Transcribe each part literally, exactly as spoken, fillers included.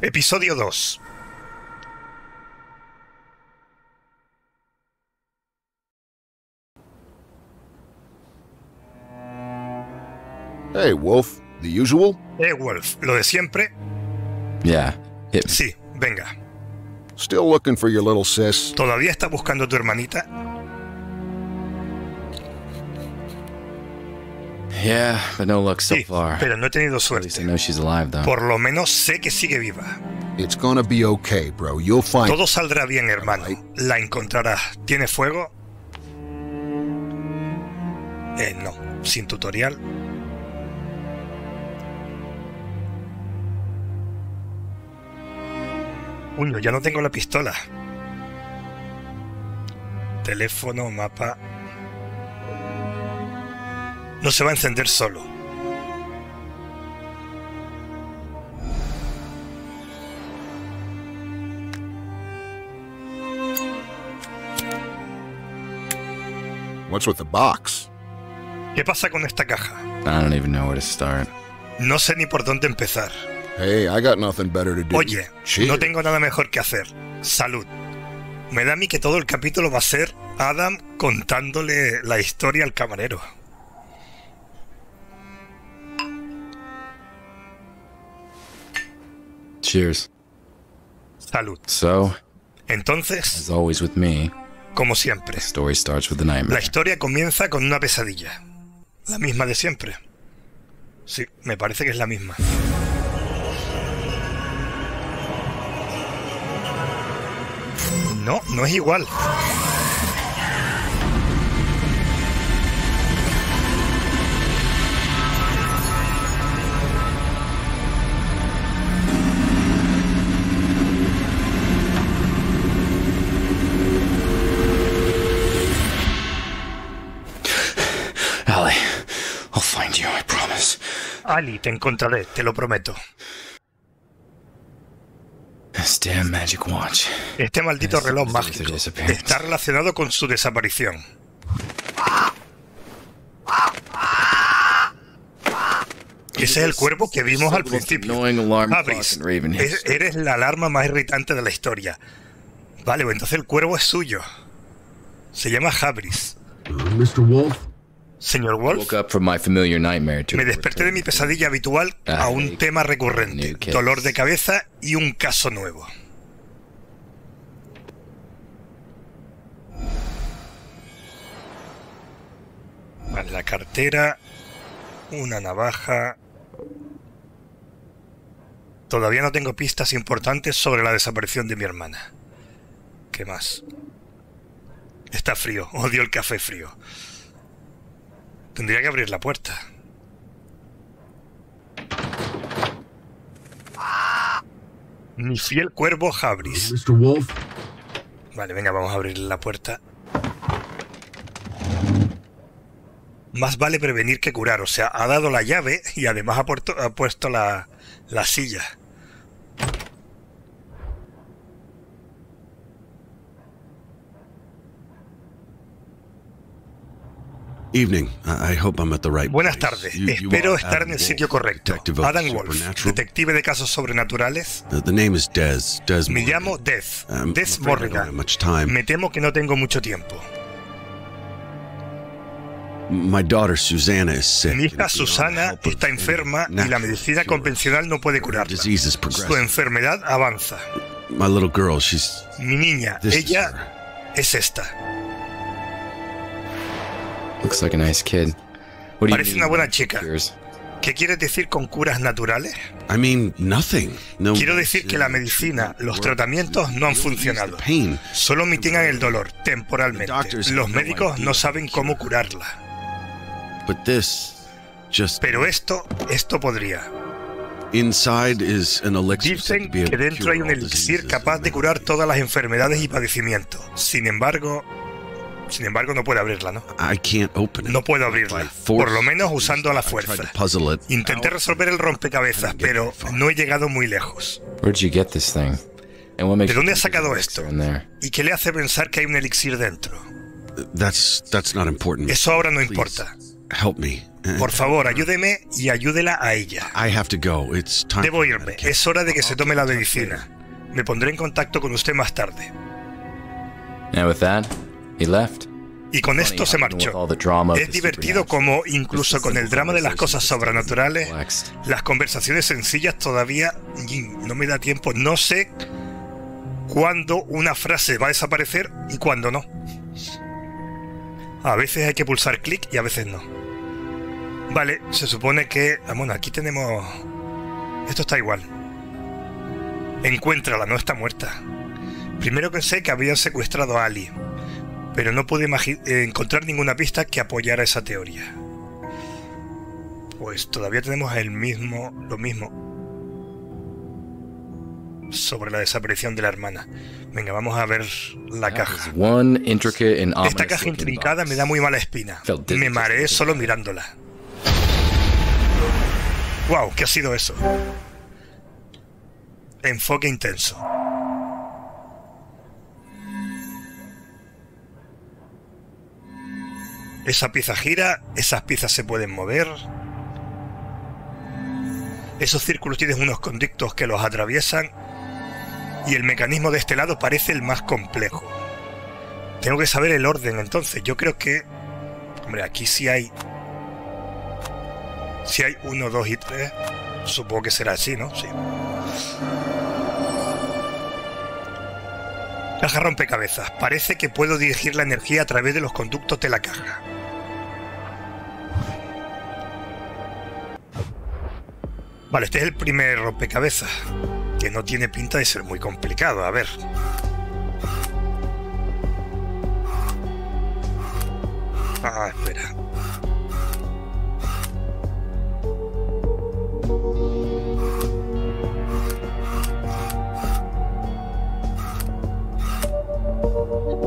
Episodio dos. Hey, Wolf, the usual? Hey, Wolf, lo de siempre. Yeah. It... Sí, venga. Still looking for your little sis. ¿Todavía estás buscando a tu hermanita? Yeah, but no luck so sí, far. Pero no he tenido suerte. I know she's alive, though. Por lo menos sé que sigue viva. It's gonna be okay, bro. You'll find. Todo saldrá bien, hermano. La encontrarás. ¿Tiene fuego? Eh, no. Sin tutorial. Uy, ya no tengo la pistola. Teléfono, mapa. No se va a encender solo. What's with the box? ¿Qué pasa con esta caja? I don't even know where to start. No sé ni por dónde empezar. Hey, I got nothing better to do. Oye, Cheers. No tengo nada mejor que hacer. Salud. Me da a mí que todo el capítulo va a ser Adam contándole la historia al camarero. Cheers. Salud. So, entonces, as always with me, como siempre, the story starts with a nightmare. La historia comienza con una pesadilla. La misma de siempre. Sí, me parece que es la misma. No, no es igual. Ali, I'll find you, I promise. Ali, te encontraré, te lo prometo. Este maldito reloj mágico está relacionado con su desaparición. Ese es el cuervo que vimos al principio. Habris, eres la alarma más irritante de la historia. Vale, entonces el cuervo es suyo. Se llama Habris. Señor Wolf, me desperté de mi pesadilla habitual a un tema recurrente, dolor de cabeza y un caso nuevo. Vale, la cartera, una navaja... Todavía no tengo pistas importantes sobre la desaparición de mi hermana. ¿Qué más? Está frío, odio el café frío. Tendría que abrir la puerta. Mi fiel cuervo Habris. Vale, venga, vamos a abrir la puerta. Más vale prevenir que curar. O sea, ha dado la llave y además ha, puerto, ha puesto la, la silla. Evening. I hope I'm at the right place. Buenas tardes. You, you Espero estar Adam en el sitio correcto. Adam Wolfe, detective de casos sobrenaturales. The, the name is Des, Des Me llamo Des. I'm Des Morrigan. Me temo que no tengo mucho tiempo. My daughter, Susana, is sick. Mi hija Susana está enferma y la medicina convencional no puede curarla. Su enfermedad avanza. My little girl, she's... Mi niña, ella es esta. Looks like a nice kid. What do Parece you mean, una buena chica. Cures? ¿Qué quieres decir con curas naturales? I mean, nothing. No, Quiero decir que la medicina, los tratamientos no han funcionado. Solo mitigan el dolor, temporalmente. Los médicos no saben cómo curarla. But this just... Pero esto, esto podría. Inside is an elixir. Dicen que dentro hay un elixir capaz de curar todas las enfermedades y padecimientos. Sin embargo... Sin embargo, no puedo abrirla, ¿no? No puedo abrirla, por lo menos usando a la fuerza. Intenté resolver el rompecabezas, pero no he llegado muy lejos. ¿De dónde has sacado esto? ¿Y qué le hace pensar que hay un elixir dentro? Eso ahora no importa. Por favor, ayúdeme y ayúdela a ella. Debo irme. Es hora de que se tome la medicina. Me pondré en contacto con usted más tarde. Y con esto se marchó. Es divertido como, incluso con el drama de las cosas sobrenaturales, las conversaciones sencillas todavía... No me da tiempo. No sé cuándo una frase va a desaparecer y cuándo no. A veces hay que pulsar clic y a veces no. Vale, se supone que... Bueno, aquí tenemos... Esto está igual. Encuéntrala, no está muerta. Primero pensé que habían secuestrado a Ali, pero no pude encontrar ninguna pista que apoyara esa teoría. Pues todavía tenemos el mismo, lo mismo sobre la desaparición de la hermana. Venga, vamos a ver la caja. Esta caja intrincada me da muy mala espina. Me mareé solo mirándola. ¡Wow! ¿Qué ha sido eso? Enfoque intenso. Esa pieza gira, esas piezas se pueden mover. Esos círculos tienen unos conductos que los atraviesan. Y el mecanismo de este lado parece el más complejo. Tengo que saber el orden entonces. Yo creo que... Hombre, aquí sí hay... Si hay uno, dos y tres. Supongo que será así, ¿no? Sí. Caja rompecabezas. Parece que puedo dirigir la energía a través de los conductos de la caja. Vale, este es el primer rompecabezas, que no tiene pinta de ser muy complicado. A ver. Ah, espera.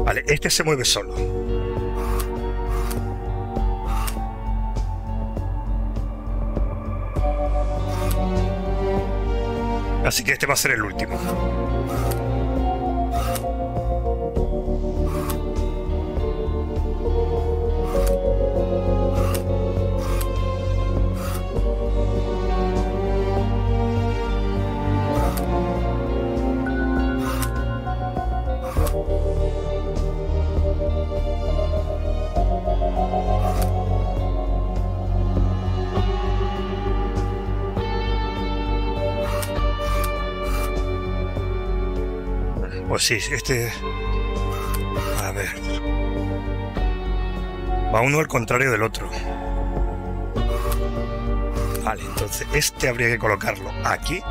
Vale, este se mueve solo. Así que este va a ser el último. Pues sí, este... A ver... Va uno al contrario del otro. Vale, entonces este habría que colocarlo aquí.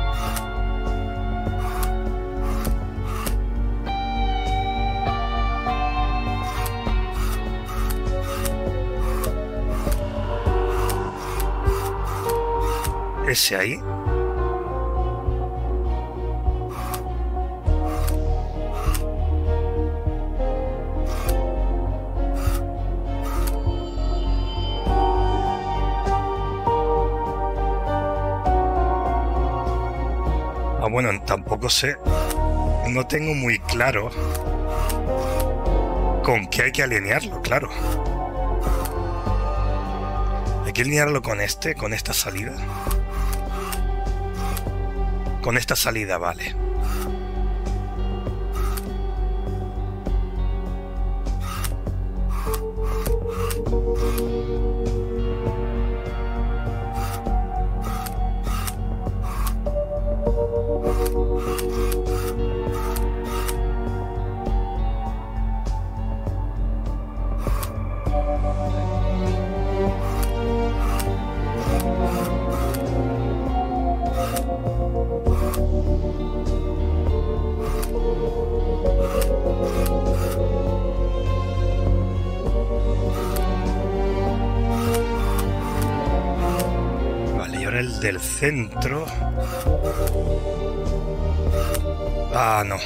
Ese ahí. Bueno, tampoco sé, no tengo muy claro con qué hay que alinearlo, claro. Hay que alinearlo con este, con esta salida. Con esta salida, vale. Del centro. Ah, no.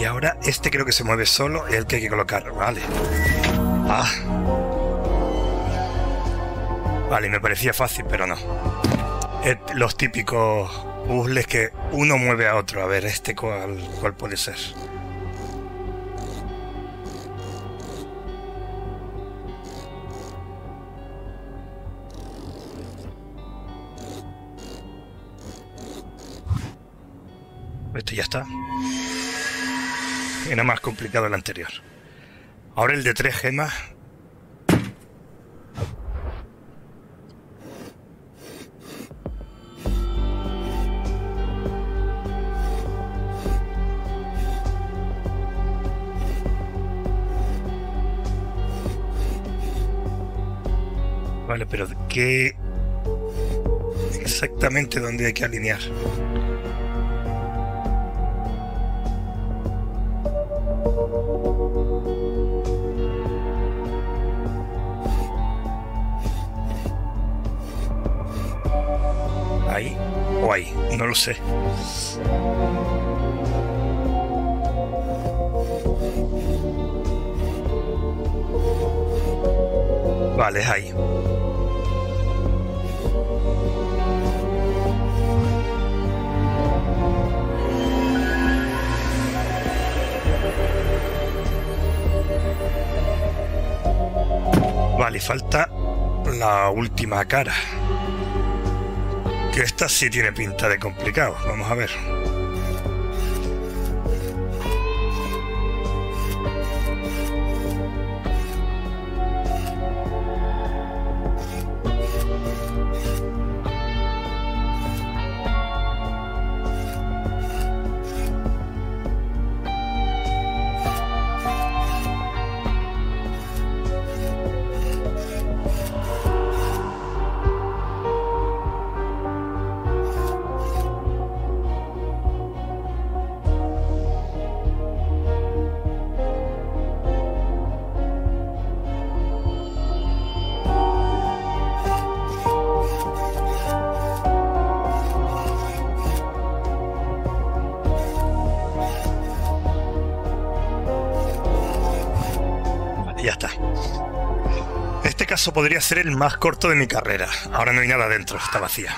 Y ahora este creo que se mueve solo, el que hay que colocar. Vale. Ah. Vale, me parecía fácil, pero no. Los típicos puzzles que uno mueve a otro. A ver, este cuál, cuál puede ser. Este ya está. Era más complicado el anterior. Ahora el de tres gemas. Vale, pero ¿de qué exactamente dónde hay que alinear? ¿Ahí o ahí? No lo sé. Vale, es ahí. Vale, falta la última cara. Que esta sí tiene pinta de complicado. Vamos a ver. Eso podría ser el más corto de mi carrera. Ahora no hay nada dentro, está vacía.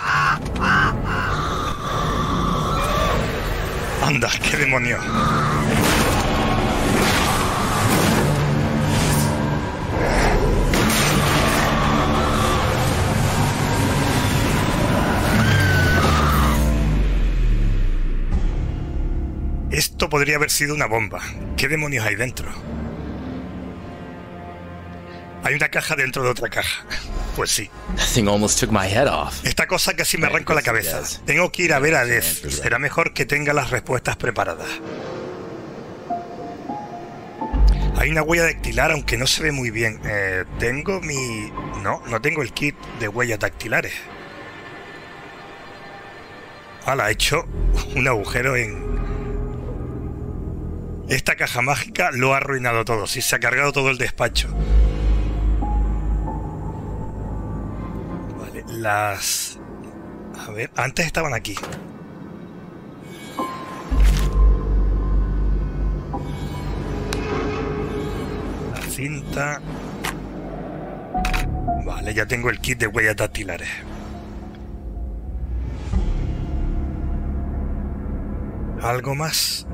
Anda, qué demonio. Esto podría haber sido una bomba. ¿Qué demonios hay dentro? Hay una caja dentro de otra caja. Pues sí. Esta cosa casi me arrancó la cabeza. Tengo que ir a ver a Des. Será mejor que tenga las respuestas preparadas. Hay una huella dactilar, aunque no se ve muy bien. Eh, tengo mi... No, no tengo el kit de huellas dactilares. Ala, he hecho un agujero en... Esta caja mágica lo ha arruinado todo. Sí, se ha cargado todo el despacho. Las... A ver, antes estaban aquí. La cinta... Vale, ya tengo el kit de huellas dactilares. ¿Algo más?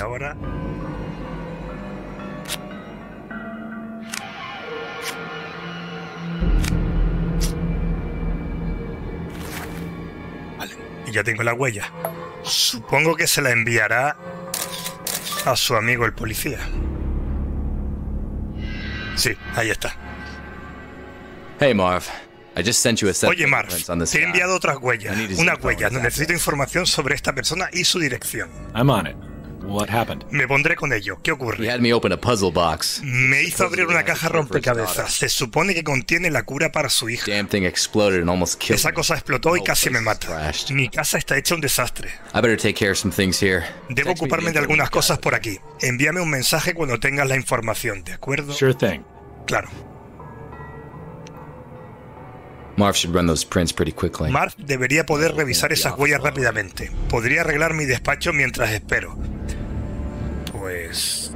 Ahora vale, y ya tengo la huella. Supongo que se la enviará a su amigo el policía. Sí, ahí está. Hey Marv, I just sent you a set. Oye Marv, te he enviado otras huellas. Unas huellas. No, necesito información sobre esta persona y su dirección. I'm on it. What happened? Me pondré con ello. ¿Qué ocurre? He had me open a puzzle box. Me hizo abrir una caja rompecabezas. Se supone que contiene la cura para su hija. Damn thing exploded and almost killed me. Esa cosa explotó y casi me mata. Mi casa está hecha un desastre. I better take care of some things here. Debo ocuparme de algunas cosas por aquí. Envíame un mensaje cuando tengas la información, ¿de acuerdo? Sure thing. Claro. Marv should run those prints pretty quickly. Marv debería poder revisar esas huellas rápidamente. Podría arreglar mi despacho mientras espero. Pues...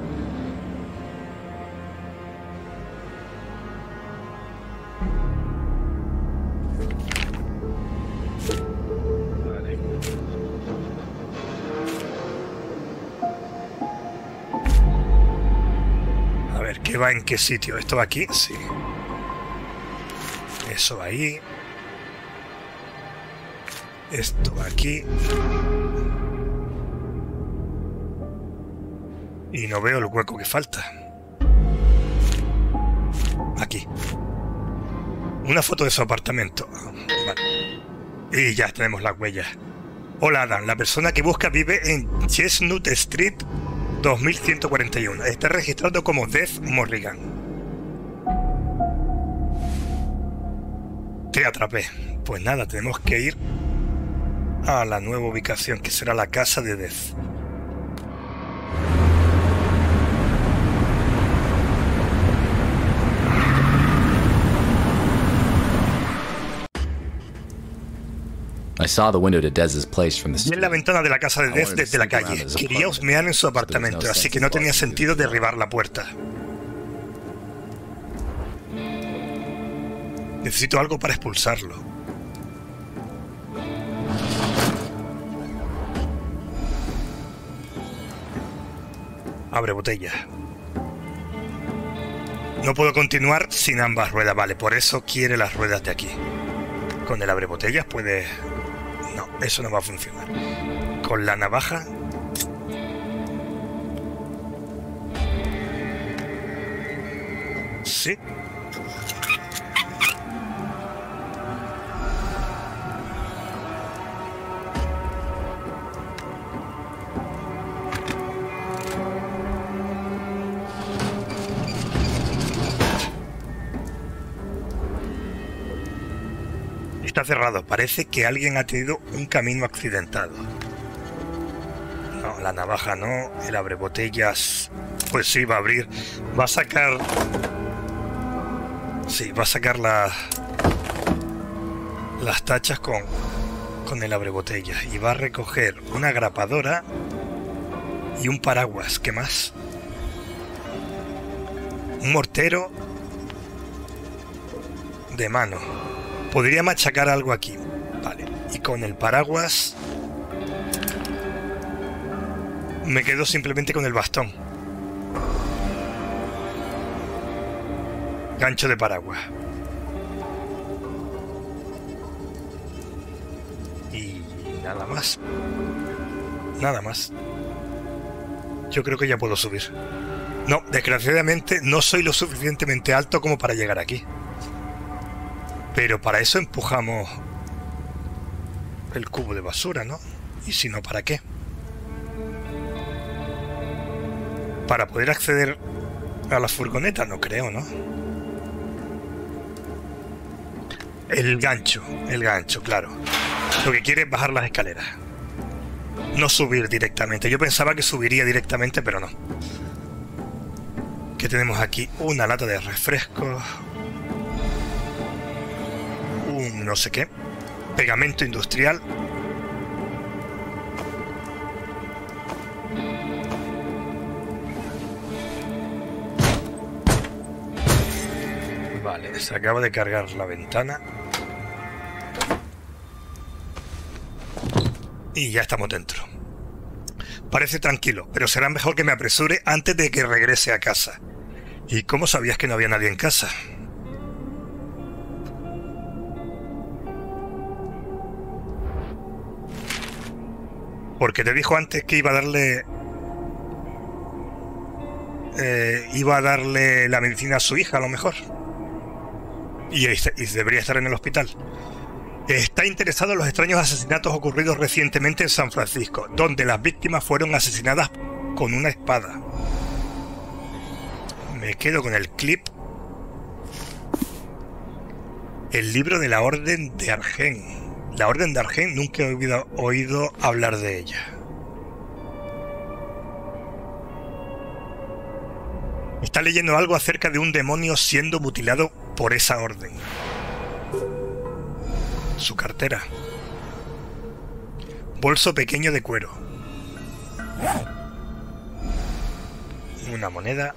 A ver, ¿qué va en qué sitio? ¿Esto va aquí? Sí. Eso ahí. Esto aquí. Y no veo el hueco que falta. Aquí. Una foto de su apartamento. Vale. Y ya tenemos las huellas. Hola Adam, la persona que busca vive en Chesnut Street dos mil ciento cuarenta y uno. Está registrado como Des Morrigan. Te atrapé. Pues nada, tenemos que ir a la nueva ubicación, que será la casa de Des. Vi en la ventana de la casa de Des desde la calle. Quería husmear en su apartamento, así que no tenía sentido derribar la puerta. Necesito algo para expulsarlo. Abre botella. No puedo continuar sin ambas ruedas, vale, por eso quiere las ruedas de aquí. Con el abre botellas puede... No, eso no va a funcionar. Con la navaja... Sí. Está cerrado. Parece que alguien ha tenido un camino accidentado. No, la navaja no. El abrebotellas... Pues sí, va a abrir. Va a sacar... Sí, va a sacar la... las tachas con, con el abrebotellas. Y va a recoger una grapadora y un paraguas. ¿Qué más? Un mortero de mano. Podría machacar algo aquí. Vale. Y con el paraguas... Me quedo simplemente con el bastón. Gancho de paraguas. Y nada más. Nada más. Yo creo que ya puedo subir. No, desgraciadamente no soy lo suficientemente alto como para llegar aquí. Pero para eso empujamos el cubo de basura, ¿no? Y si no, ¿para qué? Para poder acceder a la furgoneta, no creo, ¿no? El gancho, el gancho, claro. Lo que quiere es bajar las escaleras. No subir directamente. Yo pensaba que subiría directamente, pero no. ¿Qué tenemos aquí? Una lata de refrescos. Un no sé qué, pegamento industrial, vale, se acaba de cargar la ventana y ya estamos dentro. Parece tranquilo, pero será mejor que me apresure antes de que regrese a casa. ¿Y cómo sabías que no había nadie en casa? Porque te dijo antes que iba a darle eh, iba a darle la medicina a su hija, a lo mejor. Y, y debería estar en el hospital. Está interesado en los extraños asesinatos ocurridos recientemente en San Francisco, donde las víctimas fueron asesinadas con una espada. Me quedo con el clip. El libro de la Orden de Argent. La Orden de Argent nunca he oído hablar de ella. Está leyendo algo acerca de un demonio siendo mutilado por esa orden. Su cartera. Bolso pequeño de cuero. Una moneda.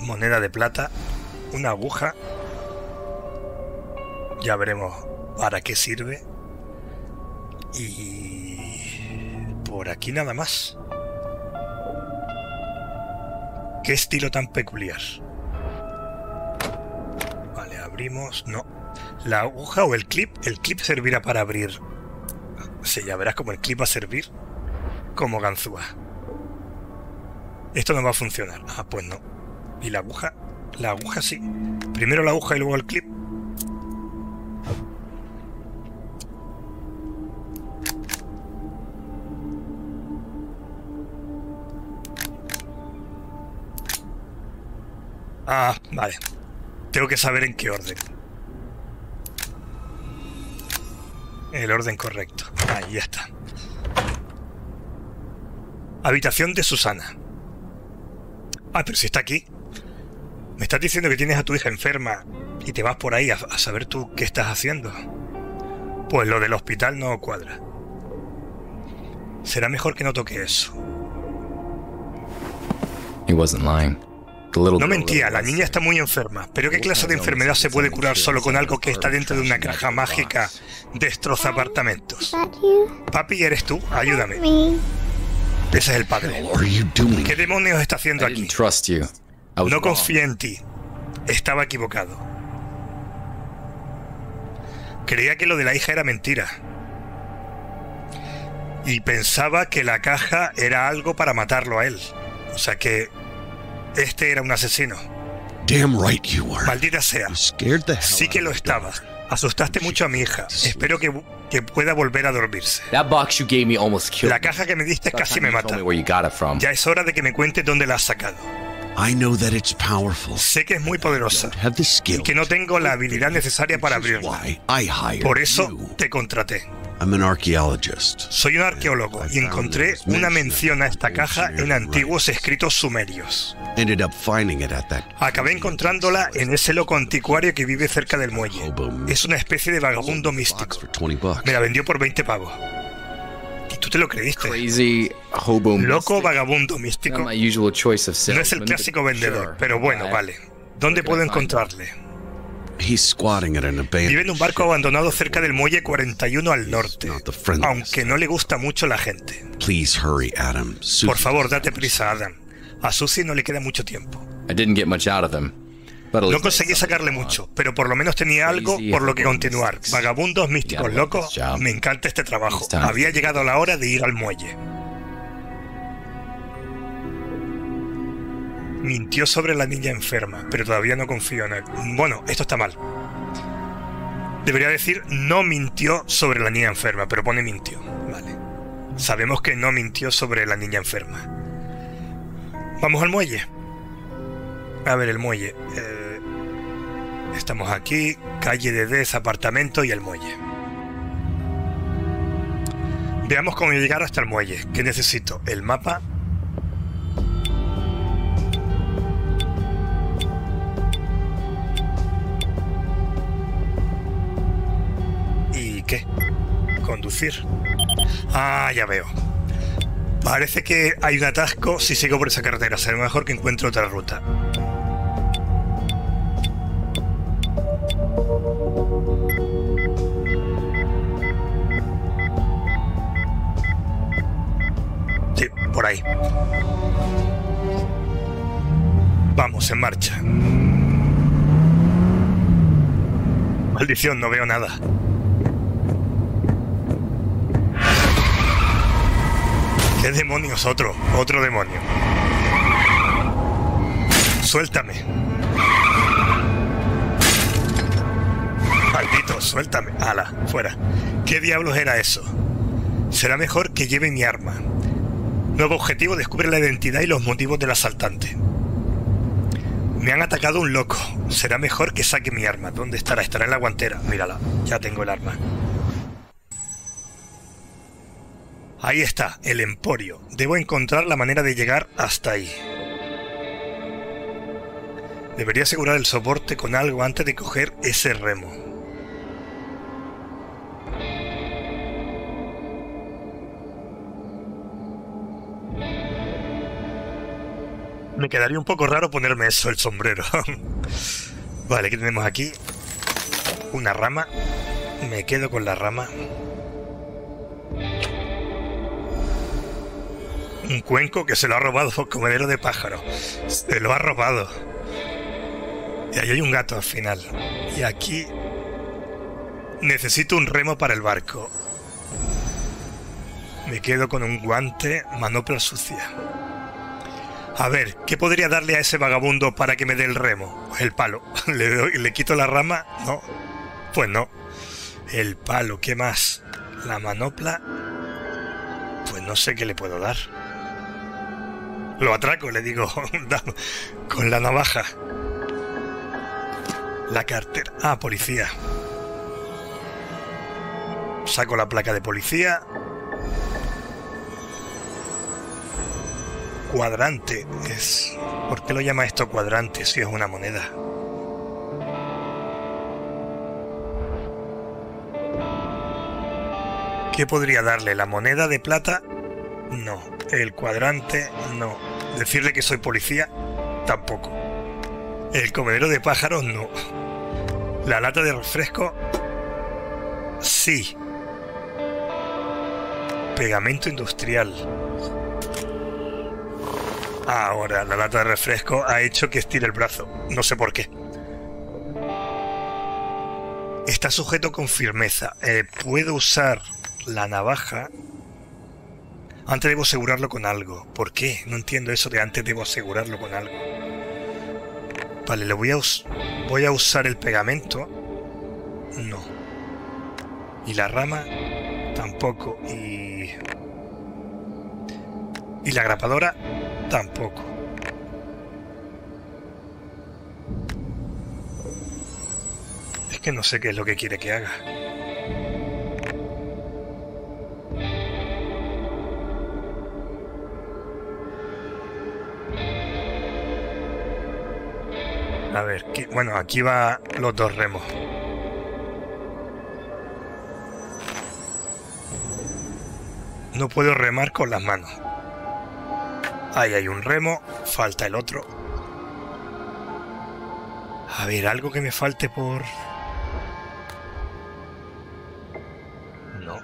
Moneda de plata. Una aguja. Ya veremos para qué sirve. Y... por aquí nada más. ¿Qué estilo tan peculiar? Vale, abrimos... No. ¿La aguja o el clip? El clip servirá para abrir. Sí, ya verás como el clip va a servir como ganzúa. Esto no va a funcionar. Ah, pues no. ¿Y la aguja? La aguja sí. Primero la aguja y luego el clip. Ah, vale. Tengo que saber en qué orden. El orden correcto. Ahí ya está. Habitación de Susana. Ah, pero si está aquí. Me estás diciendo que tienes a tu hija enferma y te vas por ahí a, a saber tú qué estás haciendo. Pues lo del hospital no cuadra. Será mejor que no toque eso. He wasn't lying. No mentía, la niña está muy enferma, pero ¿qué clase de enfermedad se puede curar solo con algo que está dentro de una caja mágica destroza apartamentos? Papi, ¿eres tú? Ayúdame. Ese es el padre. ¿Qué demonios está haciendo aquí? No confié en ti. Estaba equivocado. Creía que lo de la hija era mentira. Y pensaba que la caja era algo para matarlo a él. O sea que... este era un asesino. Maldita sea. Sí que lo estabas. Asustaste mucho a mi hija. Espero que, que pueda volver a dormirse. La caja que me diste casi me mata. Ya es hora de que me cuentes dónde la has sacado. Sé que es muy poderosa y que no tengo la habilidad necesaria para abrirla. Por eso te contraté. Soy un arqueólogo y encontré una mención a esta caja en antiguos escritos sumerios. Acabé encontrándola en ese loco anticuario que vive cerca del muelle. Es una especie de vagabundo místico. Me la vendió por veinte pavos. ¿Y tú te lo creíste? Loco vagabundo místico. No es el clásico vendedor, pero bueno, vale. ¿Dónde puedo encontrarle? Vive en un barco abandonado cerca del muelle cuarenta y uno al norte, aunque no le gusta mucho la gente. Por favor, date prisa, Adam. A Susie no le queda mucho tiempo. No conseguí sacarle mucho, pero por lo menos tenía algo por lo que continuar. Vagabundos, místicos, locos, me encanta este trabajo. Había llegado la hora de ir al muelle. Mintió sobre la niña enferma, pero todavía no confío en él. Bueno, esto está mal. Debería decir, no mintió sobre la niña enferma, pero pone mintió. Vale. Sabemos que no mintió sobre la niña enferma. Vamos al muelle. A ver, el muelle. Eh, estamos aquí, calle de Des, apartamento y el muelle. Veamos cómo llegar hasta el muelle. ¿Qué necesito? El mapa... ¿Qué? Conducir. Ah, ya veo. Parece que hay un atasco si sigo por esa carretera. Será mejor que encuentre otra ruta. Sí, por ahí. Vamos, en marcha. Maldición, no veo nada. ¿Qué demonios? Otro, otro demonio. Suéltame. Maldito, suéltame. Ala, fuera. ¿Qué diablos era eso? Será mejor que lleve mi arma. Nuevo objetivo: descubre la identidad y los motivos del asaltante. Me han atacado un loco. Será mejor que saque mi arma. ¿Dónde estará? Estará en la guantera. Mírala, ya tengo el arma. Ahí está, el emporio. Debo encontrar la manera de llegar hasta ahí. Debería asegurar el soporte con algo antes de coger ese remo. Me quedaría un poco raro ponerme eso, el sombrero. Vale, ¿qué tenemos aquí? Una rama. Me quedo con la rama. Un cuenco que se lo ha robado el comedero de pájaro. Se lo ha robado. Y ahí hay un gato al final. Y aquí... necesito un remo para el barco. Me quedo con un guante, manopla sucia. A ver, ¿qué podría darle a ese vagabundo para que me dé el remo? Pues el palo. ¿Le doy, le quito la rama? No. Pues no. El palo, ¿qué más? La manopla. Pues no sé qué le puedo dar. Lo atraco, le digo, con la navaja. La cartera... Ah, policía. Saco la placa de policía. Cuadrante es... ¿Por qué lo llama esto cuadrante si es una moneda? ¿Qué podría darle? ¿La moneda de plata? No. El cuadrante, no. Decirle que soy policía, tampoco. El comedero de pájaros, no. La lata de refresco, sí. Pegamento industrial. Ahora, la lata de refresco ha hecho que estire el brazo. No sé por qué. Está sujeto con firmeza. Eh, puedo usar la navaja. Antes debo asegurarlo con algo. ¿Por qué? No entiendo eso de antes debo asegurarlo con algo. Vale, le voy a, us voy a usar el pegamento. No. Y la rama tampoco. Y... y la grapadora tampoco. Es que no sé qué es lo que quiere que haga. A ver, ¿qué? Bueno, aquí va los dos remos. No puedo remar con las manos. Ahí hay un remo, falta el otro. A ver, algo que me falte por... No.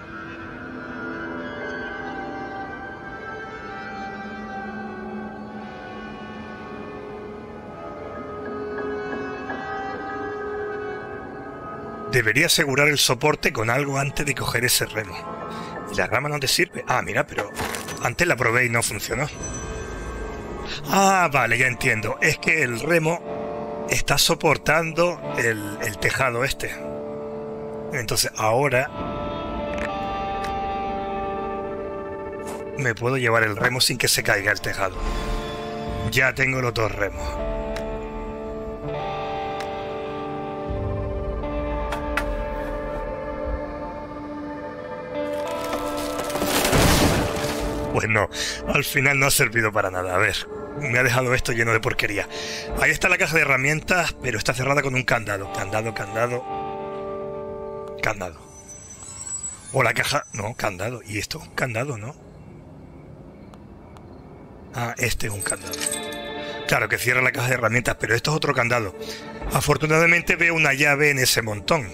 Debería asegurar el soporte con algo antes de coger ese remo. Y la rama no te sirve. Ah, mira, pero antes la probé y no funcionó. Ah, vale, ya entiendo. Es que el remo está soportando el, el tejado este. Entonces ahora me puedo llevar el remo sin que se caiga el tejado. Ya tengo los dos remos. Pues no, al final no ha servido para nada. A ver, me ha dejado esto lleno de porquería. Ahí está la caja de herramientas, pero está cerrada con un candado. Candado, candado, candado. O la caja... No, candado. ¿Y esto? Candado, ¿no? Ah, este es un candado. Claro, que cierra la caja de herramientas, pero esto es otro candado. Afortunadamente veo una llave en ese montón.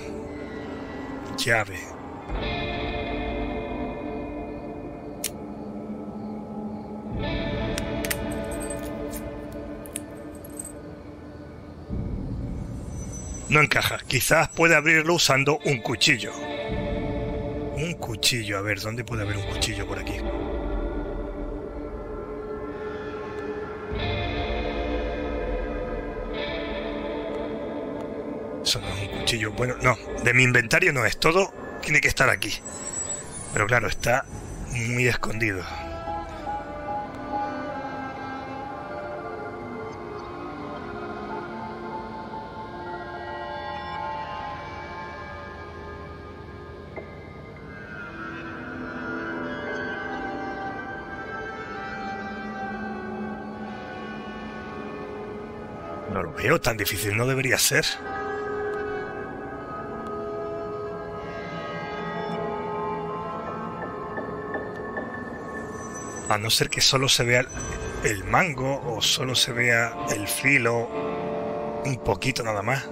Llave. No encaja. Quizás pueda abrirlo usando un cuchillo. Un cuchillo. A ver, ¿dónde puede haber un cuchillo por aquí? Eso no es un cuchillo. Bueno, no. De mi inventario no es. Todo tiene que estar aquí. Pero claro, está muy escondido. No lo veo tan difícil, no debería ser. A no ser que solo se vea el mango o solo se vea el filo un poquito nada más.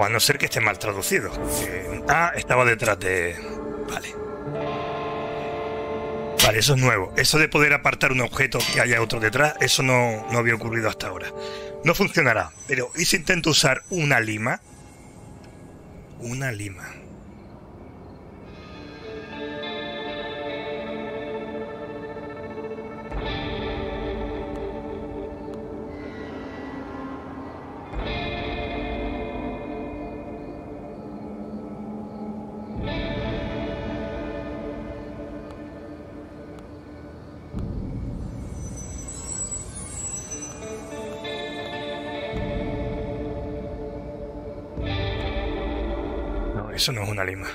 O a no ser que esté mal traducido. Eh, ah, estaba detrás de... Vale. Vale, eso es nuevo. Eso de poder apartar un objeto que haya otro detrás, eso no, no había ocurrido hasta ahora. No funcionará. Pero, ¿y si intento usar una lima? Una lima. Eso no es una lima.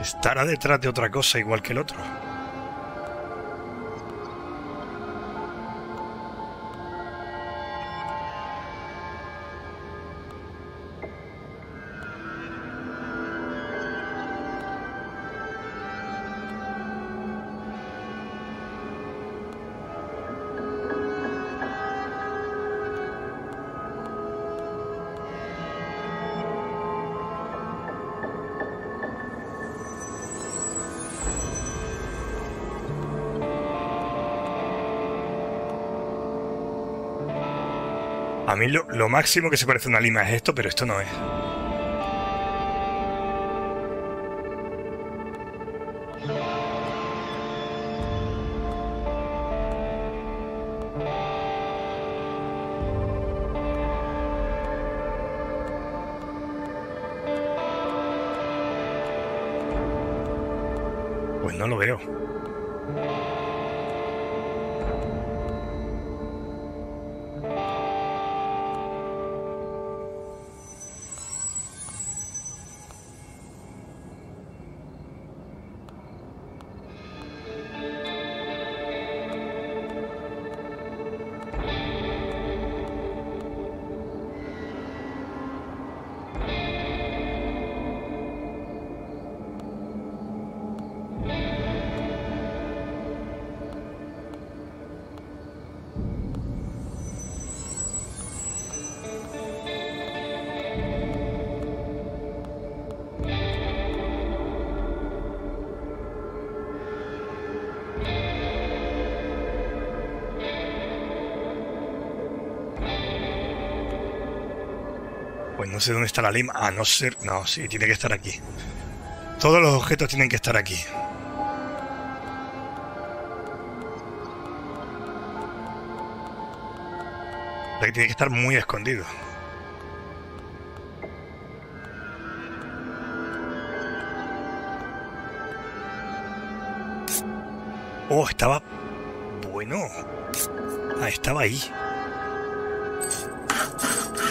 Estará detrás de otra cosa igual que el otro. A mí lo, lo máximo que se parece a una lima es esto, pero esto no es. Pues no lo veo. Pues no sé dónde está la lima, a no ser... No, sí, tiene que estar aquí. Todos los objetos tienen que estar aquí. Tiene que estar muy escondido. Oh, estaba... Bueno... Ah, estaba ahí.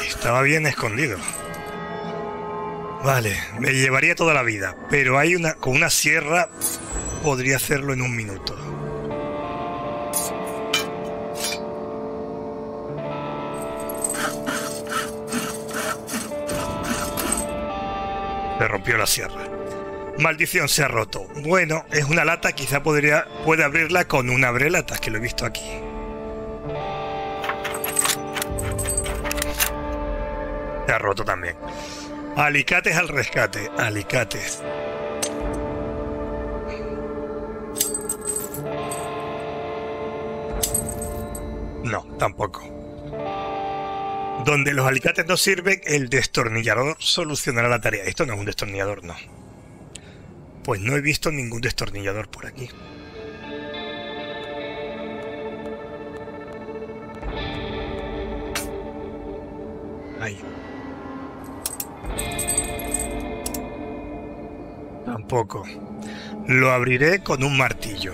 Estaba bien escondido. Vale, me llevaría toda la vida, pero hay una con una sierra podría hacerlo en un minuto. Se rompió la sierra. Maldición, se ha roto. Bueno, es una lata, quizá podría puede abrirla con una abrelatas, que lo he visto aquí. Se ha roto también. Alicates al rescate. Alicates. No, tampoco. Donde los alicates no sirven, el destornillador solucionará la tarea. Esto no es un destornillador, no. Pues no he visto ningún destornillador por aquí. Ahí. Tampoco. Lo abriré con un martillo.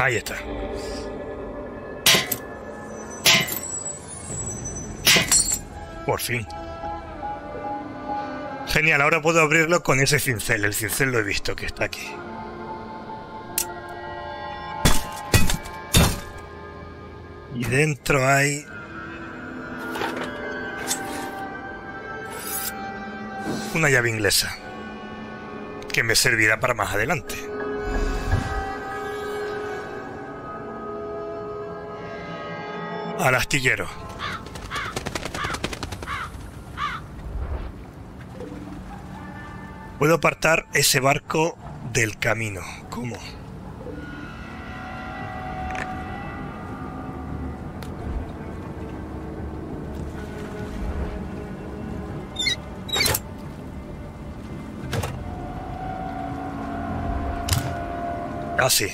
Ahí está. Por fin. Genial, ahora puedo abrirlo con ese cincel. El cincel lo he visto que está aquí. Y dentro hay... una llave inglesa. Que me servirá para más adelante. Al astillero. Puedo apartar ese barco del camino. ¿Cómo? Así.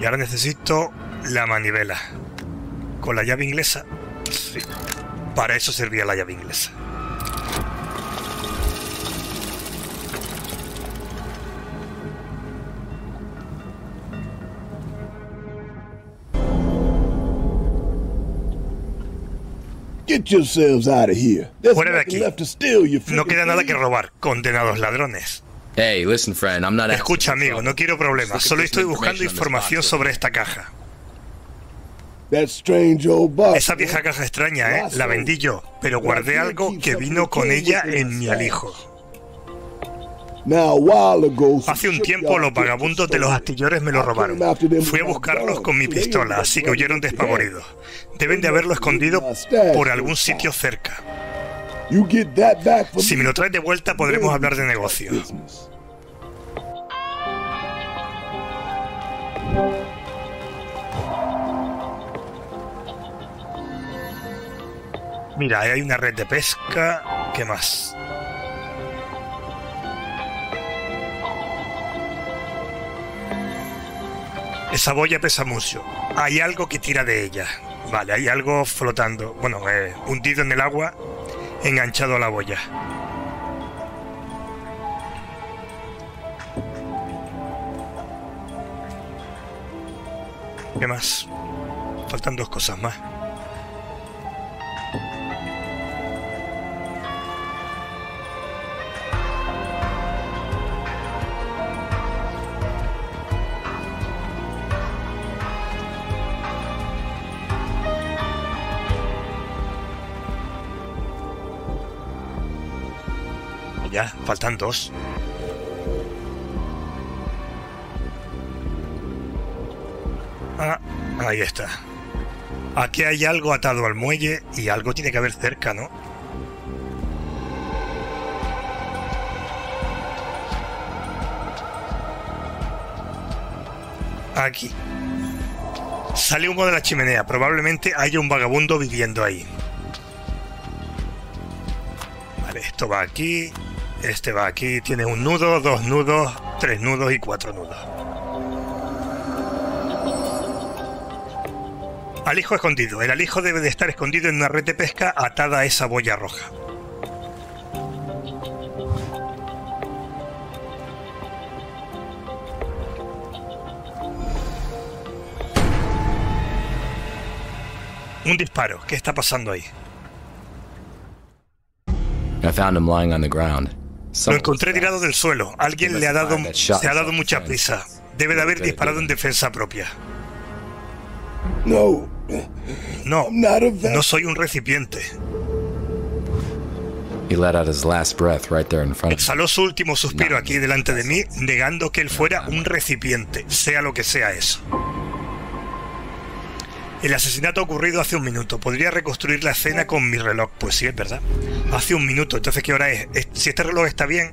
Y ahora necesito... la manivela. ¿Con la llave inglesa? Sí. Para eso servía la llave inglesa. Get yourselves out of here. Fuera de aquí. No queda nada que robar, condenados ladrones. Hey, listen, friend, I'm not... Escucha, amigo, no quiero problemas. Solo estoy buscando información sobre esta caja. Esa vieja caja extraña, ¿eh? La vendí yo, pero guardé algo que vino con ella en mi alijo. Hace un tiempo los vagabundos de los astillores me lo robaron. Fui a buscarlos con mi pistola, así que huyeron despavoridos. Deben de haberlo escondido por algún sitio cerca. Si me lo traes de vuelta podremos hablar de negocio. Mira, ahí hay una red de pesca. ¿Qué más? Esa boya pesa mucho. Hay algo que tira de ella. Vale, hay algo flotando. Bueno, eh, hundido en el agua, enganchado a la boya. ¿Qué más? Faltan dos cosas más. Ya, faltan dos. Ah, ahí está. Aquí hay algo atado al muelle y algo tiene que haber cerca, ¿no? Aquí. Sale humo de la chimenea. Probablemente haya un vagabundo viviendo ahí. Vale, esto va aquí... Este va aquí, tiene un nudo, dos nudos, tres nudos y cuatro nudos. Alijo escondido. El alijo debe de estar escondido en una red de pesca atada a esa boya roja. Un disparo. ¿Qué está pasando ahí? I found him lying on the ground. Lo encontré tirado del suelo. Alguien le ha dado, se ha dado mucha prisa. Debe de haber disparado en defensa propia. No, no, no soy un recipiente. Exhaló su último suspiro aquí delante de mí, negando que él fuera un recipiente, sea lo que sea eso. El asesinato ha ocurrido hace un minuto. Podría reconstruir la escena con mi reloj. Pues sí, es verdad. Hace un minuto. Entonces, ¿qué hora es? Si este reloj está bien...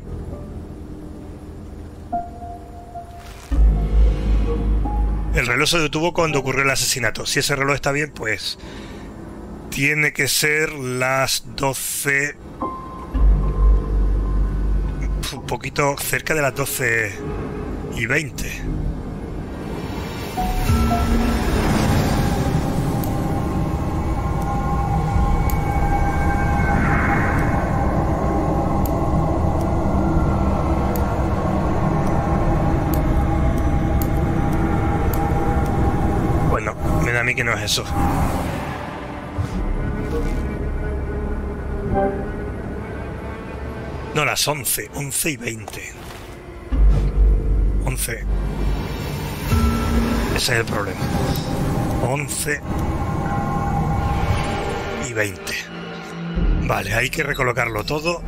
El reloj se detuvo cuando ocurrió el asesinato. Si ese reloj está bien, pues tiene que ser las doce... un poquito cerca de las doce y veinte. Bueno, me da a mí que no es eso. No, las once, once y veinte. once. Ese es el problema. once y veinte. Vale, hay que recolocarlo todo.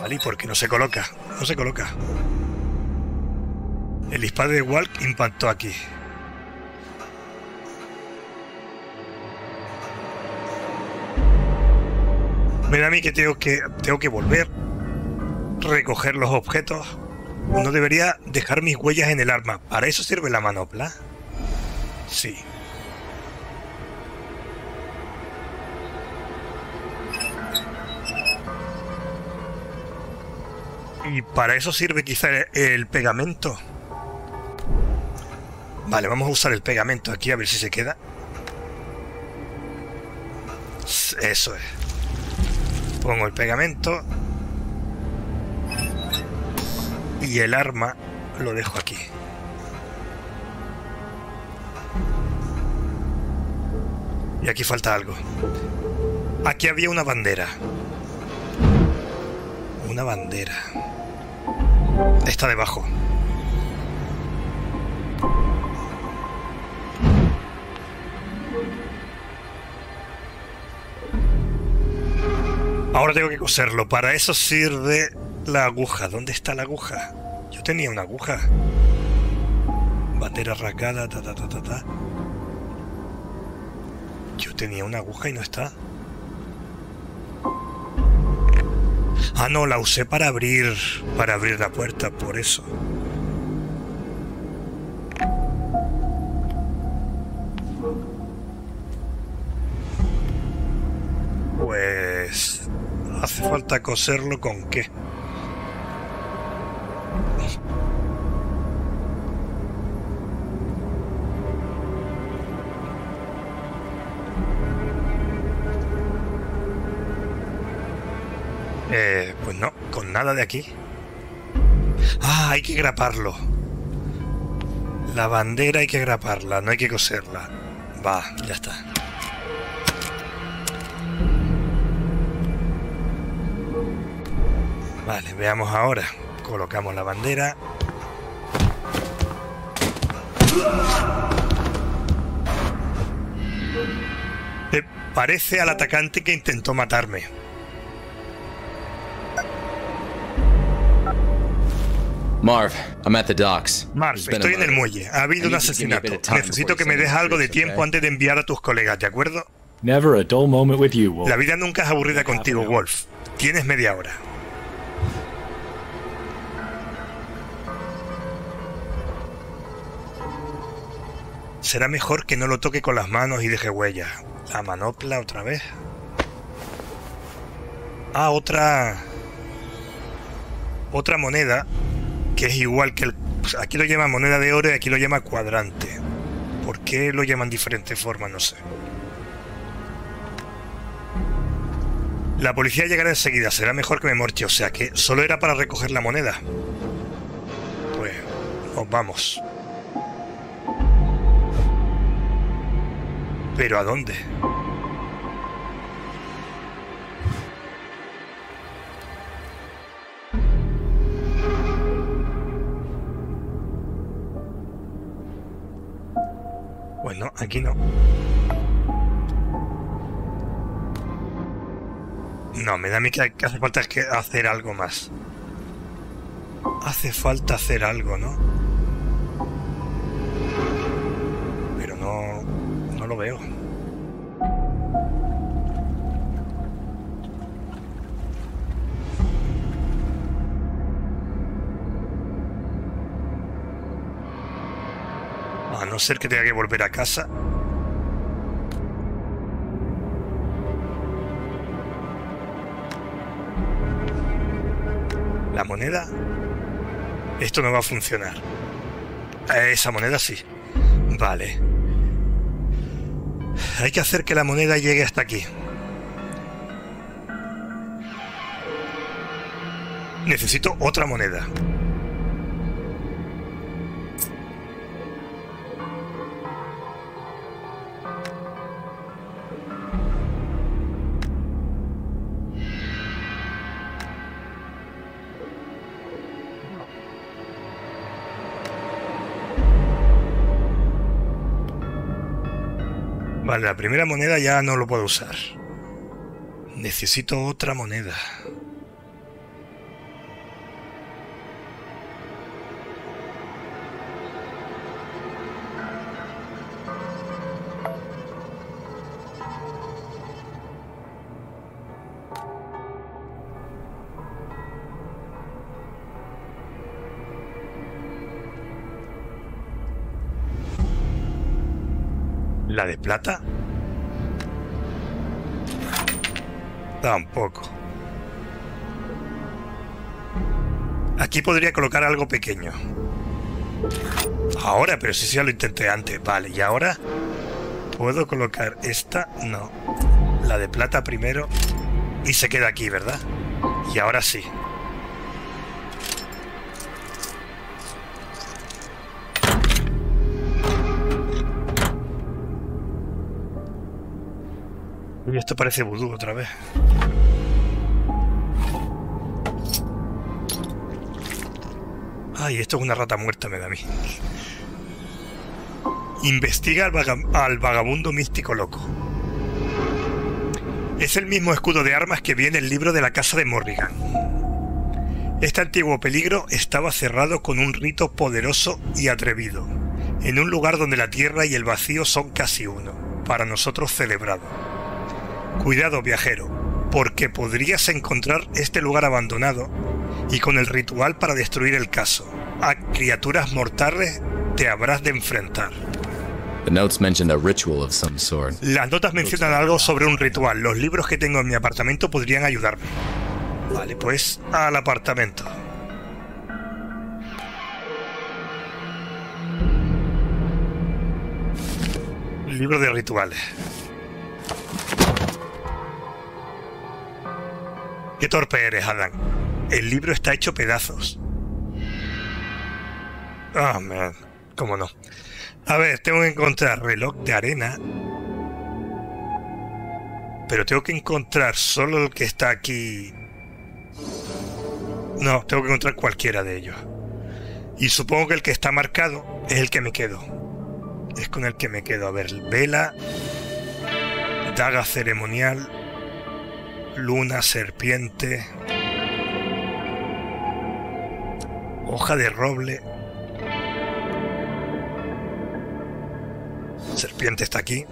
Vale, ¿y por qué no se coloca? No se coloca. El disparo de Walk impactó aquí. Mira a mí que tengo que tengo que volver, recoger los objetos. No debería dejar mis huellas en el arma. ¿Para eso sirve la manopla? Sí. ¿Y para eso sirve quizá el pegamento? Vale, vamos a usar el pegamento aquí a ver si se queda. Eso es. Pongo el pegamento y el arma lo dejo aquí. Y aquí falta algo. Aquí había una bandera. Una bandera. Está debajo. Ahora tengo que coserlo. Para eso sirve la aguja. ¿Dónde está la aguja? Yo tenía una aguja. Bandera rasgada, ta, ta, ta, ta, ta. Yo tenía una aguja y no está. Ah, no, la usé para abrir, para abrir la puerta, por eso. Pues... ¿hace falta coserlo con qué? Eh, pues no, con nada de aquí. Ah, hay que graparlo. La bandera hay que graparla, no hay que coserla. Va, ya está. Vale, veamos ahora. Colocamos la bandera. Eh, parece al atacante que intentó matarme. Marv, I'm at the docks. Marv, estoy en el muelle. Ha habido un asesinato. Necesito que me des algo de tiempo antes de enviar a tus colegas, ¿de acuerdo? La vida nunca es aburrida contigo, Wolf. Tienes media hora. Será mejor que no lo toque con las manos y deje huellas. La manopla otra vez. Ah, otra... Otra moneda que es igual que el... Aquí lo llaman moneda de oro y aquí lo llama cuadrante. ¿Por qué lo llaman diferentes formas? No sé. La policía llegará enseguida. Será mejor que me marche. O sea que solo era para recoger la moneda. Pues nos vamos. ¿Pero a dónde? Bueno, aquí no. No, me da a mí que hace falta hacer algo más. Hace falta hacer algo, ¿no? Pero no... no lo veo. no ser que tenga que volver a casa. La moneda... Esto no va a funcionar. Esa moneda sí. Vale. Hay que hacer que la moneda llegue hasta aquí. Necesito otra moneda. Vale, la primera moneda ya no lo puedo usar. Necesito otra moneda. ¿La de plata? Tampoco. Aquí podría colocar algo pequeño. Ahora, pero si sí, ya lo intenté antes. Vale, y ahora puedo colocar esta. No. La de plata primero. Y se queda aquí, ¿verdad? Y ahora sí. Y esto parece vudú otra vez. Ay, esto es una rata muerta, me da a mí. Investiga al, vaga al vagabundo místico loco. Es el mismo escudo de armas que vi en el libro de la casa de Morrigan. Este antiguo peligro estaba cerrado con un rito poderoso y atrevido, en un lugar donde la tierra y el vacío son casi uno, para nosotros celebrado. Cuidado, viajero, porque podrías encontrar este lugar abandonado y con el ritual para destruir el caso. A criaturas mortales te habrás de enfrentar. Las notas mencionan algo sobre un ritual. Los libros que tengo en mi apartamento podrían ayudarme. Vale, pues al apartamento. Libro de rituales. Qué torpe eres, Adam. El libro está hecho pedazos. Ah, oh, man. Cómo no. A ver, tengo que encontrar reloj de arena. Pero tengo que encontrar solo el que está aquí. No, tengo que encontrar cualquiera de ellos. Y supongo que el que está marcado es el que me quedo. Es con el que me quedo. A ver, vela. Daga ceremonial. Luna, serpiente, hoja de roble. Serpiente está aquí.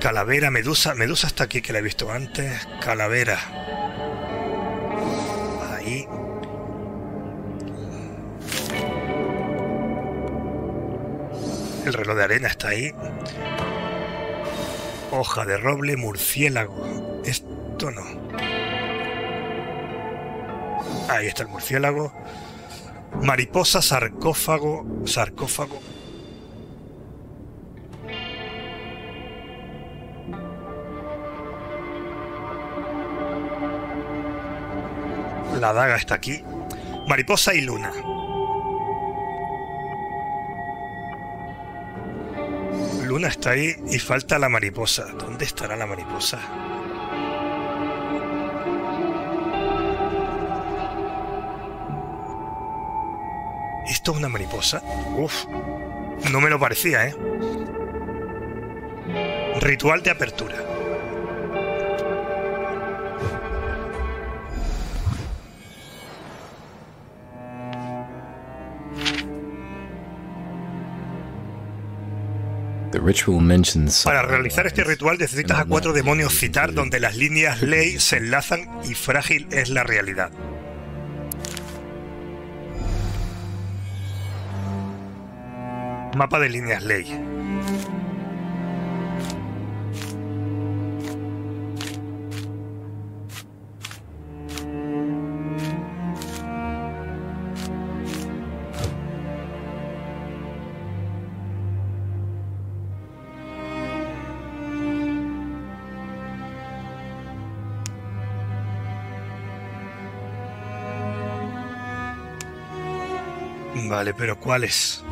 Calavera, medusa. Medusa está aquí, que la he visto antes. Calavera. Ahí. El reloj de arena está ahí. Hoja de roble, murciélago. Este no. Ahí está el murciélago. Mariposa, sarcófago, sarcófago. La daga está aquí. Mariposa y luna. Luna está ahí y falta la mariposa. ¿Dónde estará la mariposa? ¿Esto es una mariposa? Uf, no me lo parecía, ¿eh? Ritual de apertura. Para realizar este ritual necesitas a cuatro demonios citar donde las líneas ley se enlazan y frágil es la realidad. Mapa de líneas ley. Vale, pero ¿cuáles?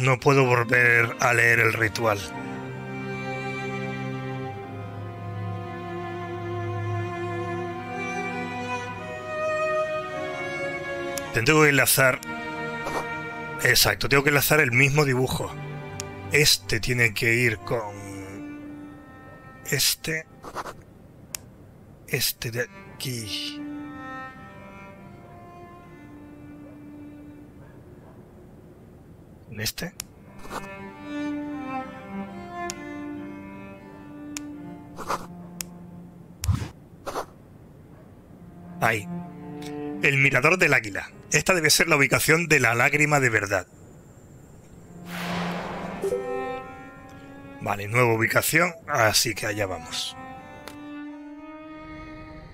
No puedo volver a leer el ritual. Tengo que enlazar... Exacto, tengo que enlazar el mismo dibujo. Este tiene que ir con... Este... Este de aquí... Este. Ahí. El Mirador del Águila. Esta debe ser la ubicación de la lágrima de verdad. Vale, nueva ubicación, así que allá vamos.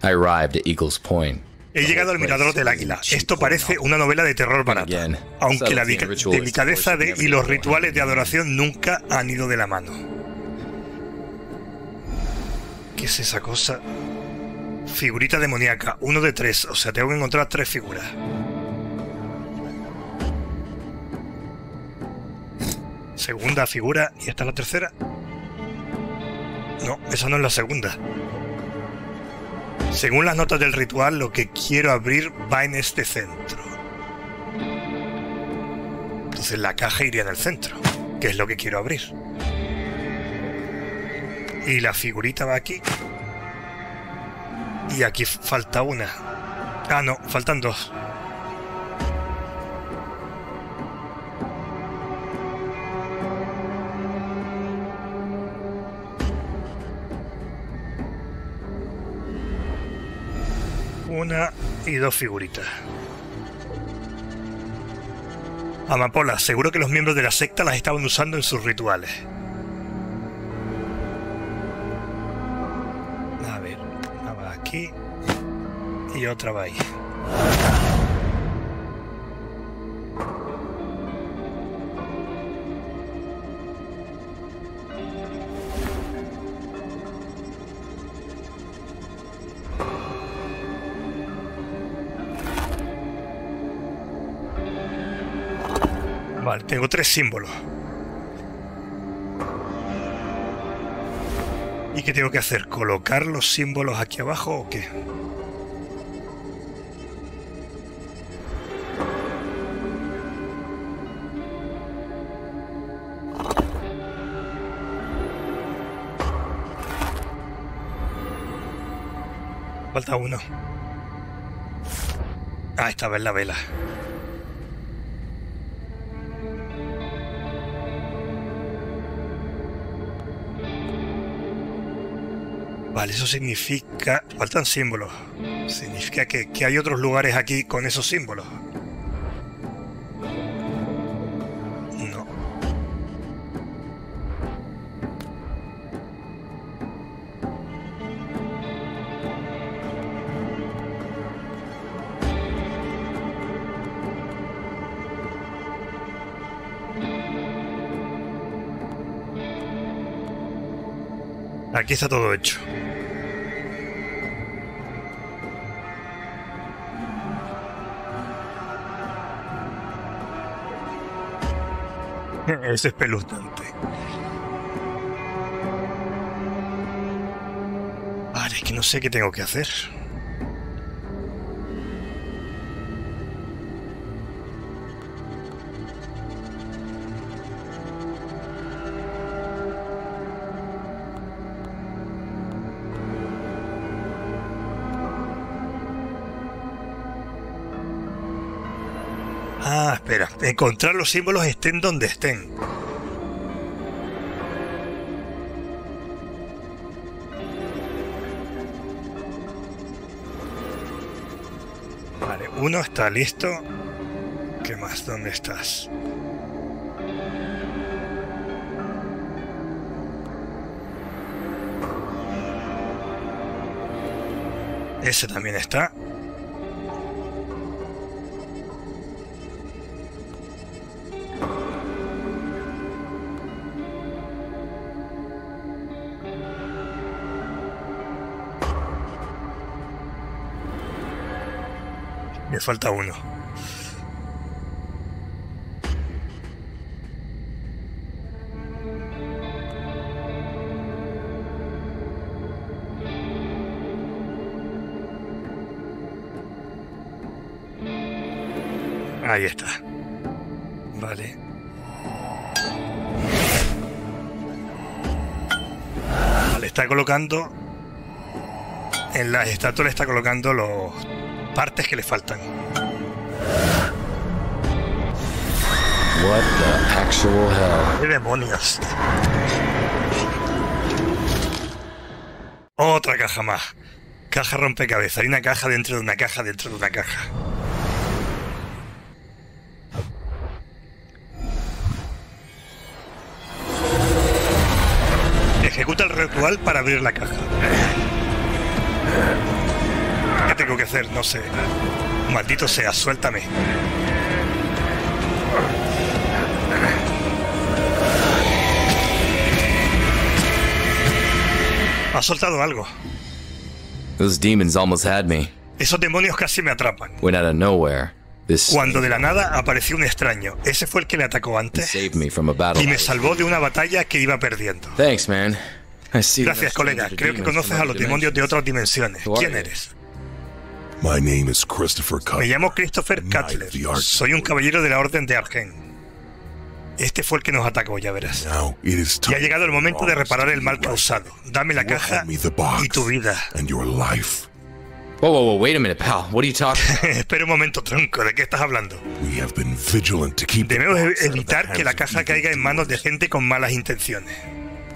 I arrived at Eagles Point. He llegado al Mirador del Águila. Esto parece una novela de terror barata, aunque la delicadeza de, y los rituales de adoración nunca han ido de la mano. ¿Qué es esa cosa? Figurita demoníaca, uno de tres, o sea, tengo que encontrar tres figuras. Segunda figura, y esta es la tercera. No, esa no es la segunda. Según las notas del ritual, lo que quiero abrir va en este centro. Entonces la caja iría en el centro, que es lo que quiero abrir. Y la figurita va aquí. Y aquí falta una. Ah, no, faltan dos. Una y dos figuritas. Amapola, seguro que los miembros de la secta las estaban usando en sus rituales. A ver, una va aquí y otra va ahí. Vale, tengo tres símbolos. ¿Y qué tengo que hacer? ¿Colocar los símbolos aquí abajo o qué? Falta uno. Ah, esta vez la vela. Vale, eso significa... Faltan símbolos. Significa que, que hay otros lugares aquí con esos símbolos. No. Aquí está todo hecho. Es espeluznante. Vale, es que no sé qué tengo que hacer. Ah, espera. Encontrar los símbolos estén donde estén. Vale, Uno está listo. ¿Qué más? ¿Dónde estás? Ese también está. Me falta uno. Ahí está. Vale. Vale, está colocando... En las estatuas le está colocando los... partes que le faltan. What the actual hell? ¡Qué demonios! Otra caja más. Caja rompecabezas. Hay una caja dentro de una caja dentro de una caja. Ejecuta el ritual para abrir la caja. ¿Qué tengo que hacer? No sé. Maldito sea, suéltame. Ha soltado algo. Those demons almost had me. Esos demonios casi me atrapan. Went out of nowhere. This... Cuando de la nada apareció un extraño. Ese fue el que le atacó antes. Y me salvó de una batalla que iba perdiendo. Thanks, man. Gracias, colega. Creo que conoces a los demonios de otras dimensiones. ¿Quién eres? My name is Christopher Cutler. Me llamo Christopher Cutler. Soy un caballero de la Orden de Argent. Este fue el que nos atacó, ya verás. Y ha llegado el momento de reparar el mal causado. Dame la caja y tu vida. Whoa, whoa, whoa, wait a minute, pal. What are you talking about? Espera un momento, tronco. ¿De qué estás hablando? We have been vigilant to keep Debemos evitar que la caja caiga en manos de gente con malas intenciones.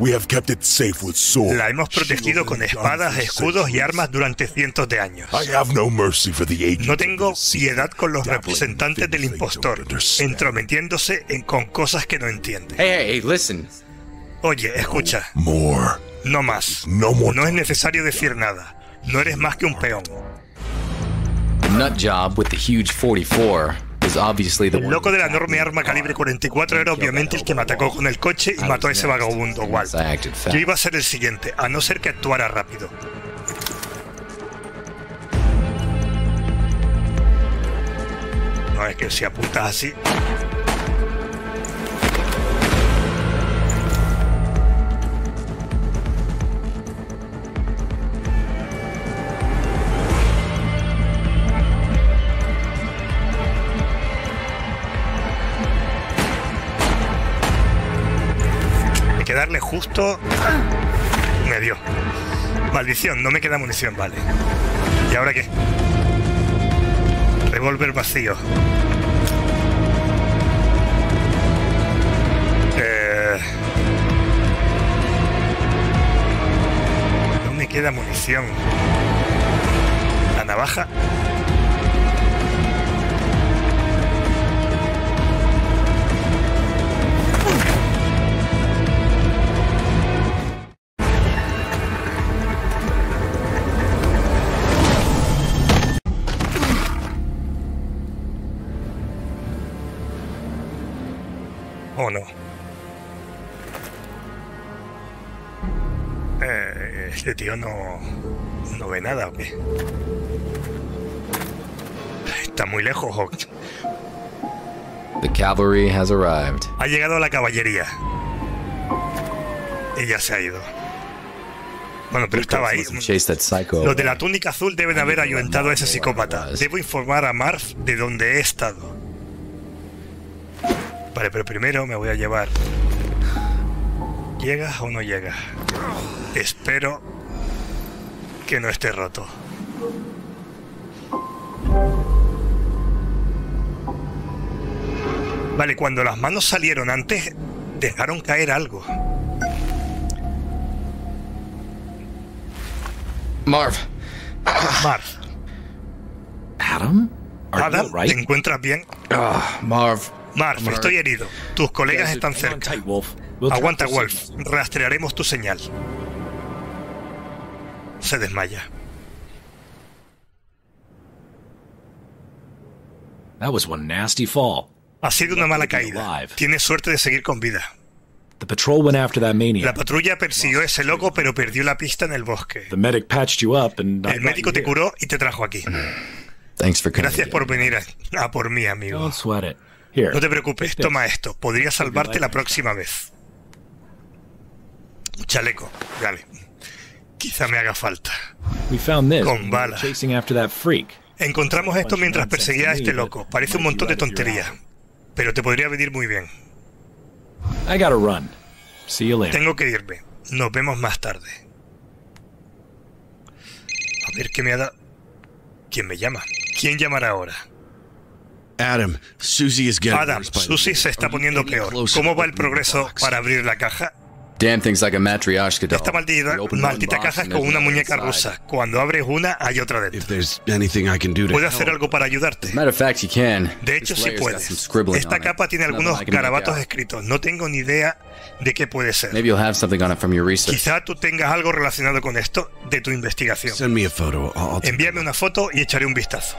We have kept it safe with swords. La hemos protegido con espadas, escudos y armas durante cientos de años. I have no mercy for the agent. No tengo piedad con los representantes del impostor, entrometiéndose en, con cosas que no entienden. Hey, hey, listen. Oye, escucha. No, more. No más. No, more. No es necesario decir nada. No eres más que un peón. Nut job with the huge forty-four. El loco de la enorme arma calibre cuarenta y cuatro era obviamente el que me atacó con el coche y mató a ese vagabundo, Walt. Yo iba a ser el siguiente, a no ser que actuara rápido. No, es que si apuntas así... darle justo... Me dio. Maldición, no me queda munición, vale. ¿Y ahora qué? Revólver vacío. Eh... No me queda munición. La navaja... ¿O no? Eh, este tío no... no ve nada, ¿o qué? Está muy lejos, Hawk. The cavalry has arrived. Ha llegado la caballería. Ella se ha ido. Bueno, pero estaba ahí. Los de la túnica azul deben haber ayuntado a ese psicópata. Debo informar a Marv de dónde he estado. Vale, pero primero me voy a llevar. ¿Llegas o no llegas? Espero que no esté roto. Vale, cuando las manos salieron antes, dejaron caer algo. Marv. Marv. ¿Adam? Adam, ¿te encuentras bien? Ah, Marv. Marv, estoy herido. Tus colegas están cerca. Aguanta, Wolf. Rastrearemos tu señal. Se desmaya. That was one nasty fall. Ha sido una mala caída. Tienes suerte de seguir con vida. La patrulla persiguió a ese loco, pero perdió la pista en el bosque. El médico te curó y te trajo aquí. Gracias por venir a, a por mí, amigo. No te preocupes, toma esto. Podría salvarte la próxima vez. Chaleco, dale. Quizá me haga falta. Con bala. Encontramos esto mientras perseguía a este loco. Parece un montón de tontería, pero te podría venir muy bien. Tengo que irme. Nos vemos más tarde. A ver qué me ha dado. ¿Quién me llama? ¿Quién llamará ahora? Adam, Susie se está poniendo peor. ¿Cómo va el progreso para abrir la caja? Esta maldita, maldita caja es como una muñeca rusa. Cuando abres una, hay otra dentro. ¿Puedo hacer algo para ayudarte? De hecho, sí puedes. Esta capa tiene algunos garabatos escritos. No tengo ni idea de qué puede ser. Quizá tú tengas algo relacionado con esto de tu investigación. Envíame una foto y echaré un vistazo.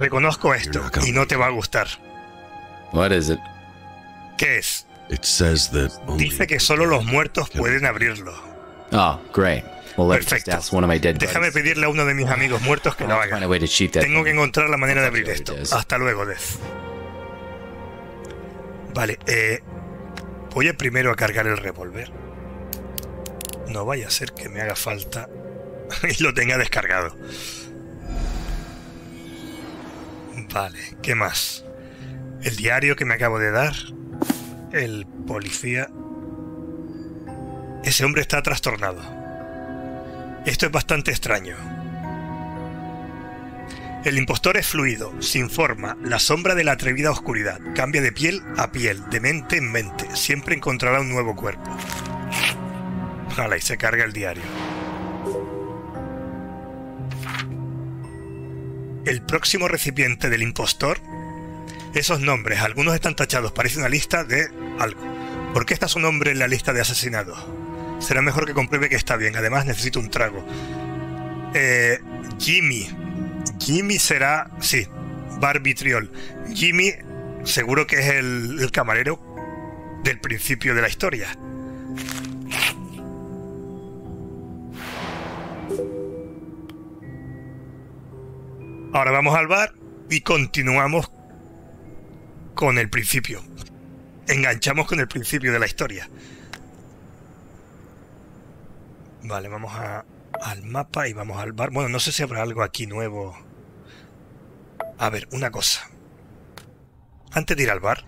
Reconozco esto y no te va a gustar. ¿Qué es? Dice que solo los muertos pueden abrirlo. Perfecto. Déjame pedirle a uno de mis amigos muertos que lo haga. Tengo que encontrar la manera de abrir esto. Hasta luego, Des. Vale, eh, voy a primero a cargar el revólver. No vaya a ser que me haga falta y lo tenga descargado. Vale, ¿qué más? El diario que me acabo de dar. El policía. Ese hombre está trastornado. Esto es bastante extraño. El impostor es fluido, sin forma, la sombra de la atrevida oscuridad. Cambia de piel a piel, de mente en mente. Siempre encontrará un nuevo cuerpo. Vale, y se carga el diario. El próximo recipiente del impostor. Esos nombres, algunos están tachados, parece una lista de algo. ¿Por qué está su nombre en la lista de asesinados? Será mejor que compruebe que está bien, además necesito un trago. Eh, Jimmy. Jimmy será... sí, barbitriol. Jimmy seguro que es el, el camarero del principio de la historia. Ahora vamos al bar y continuamos con el principio. Enganchamos con el principio de la historia. Vale, vamos a, al mapa y vamos al bar. Bueno, no sé si habrá algo aquí nuevo. A ver, una cosa. Antes de ir al bar,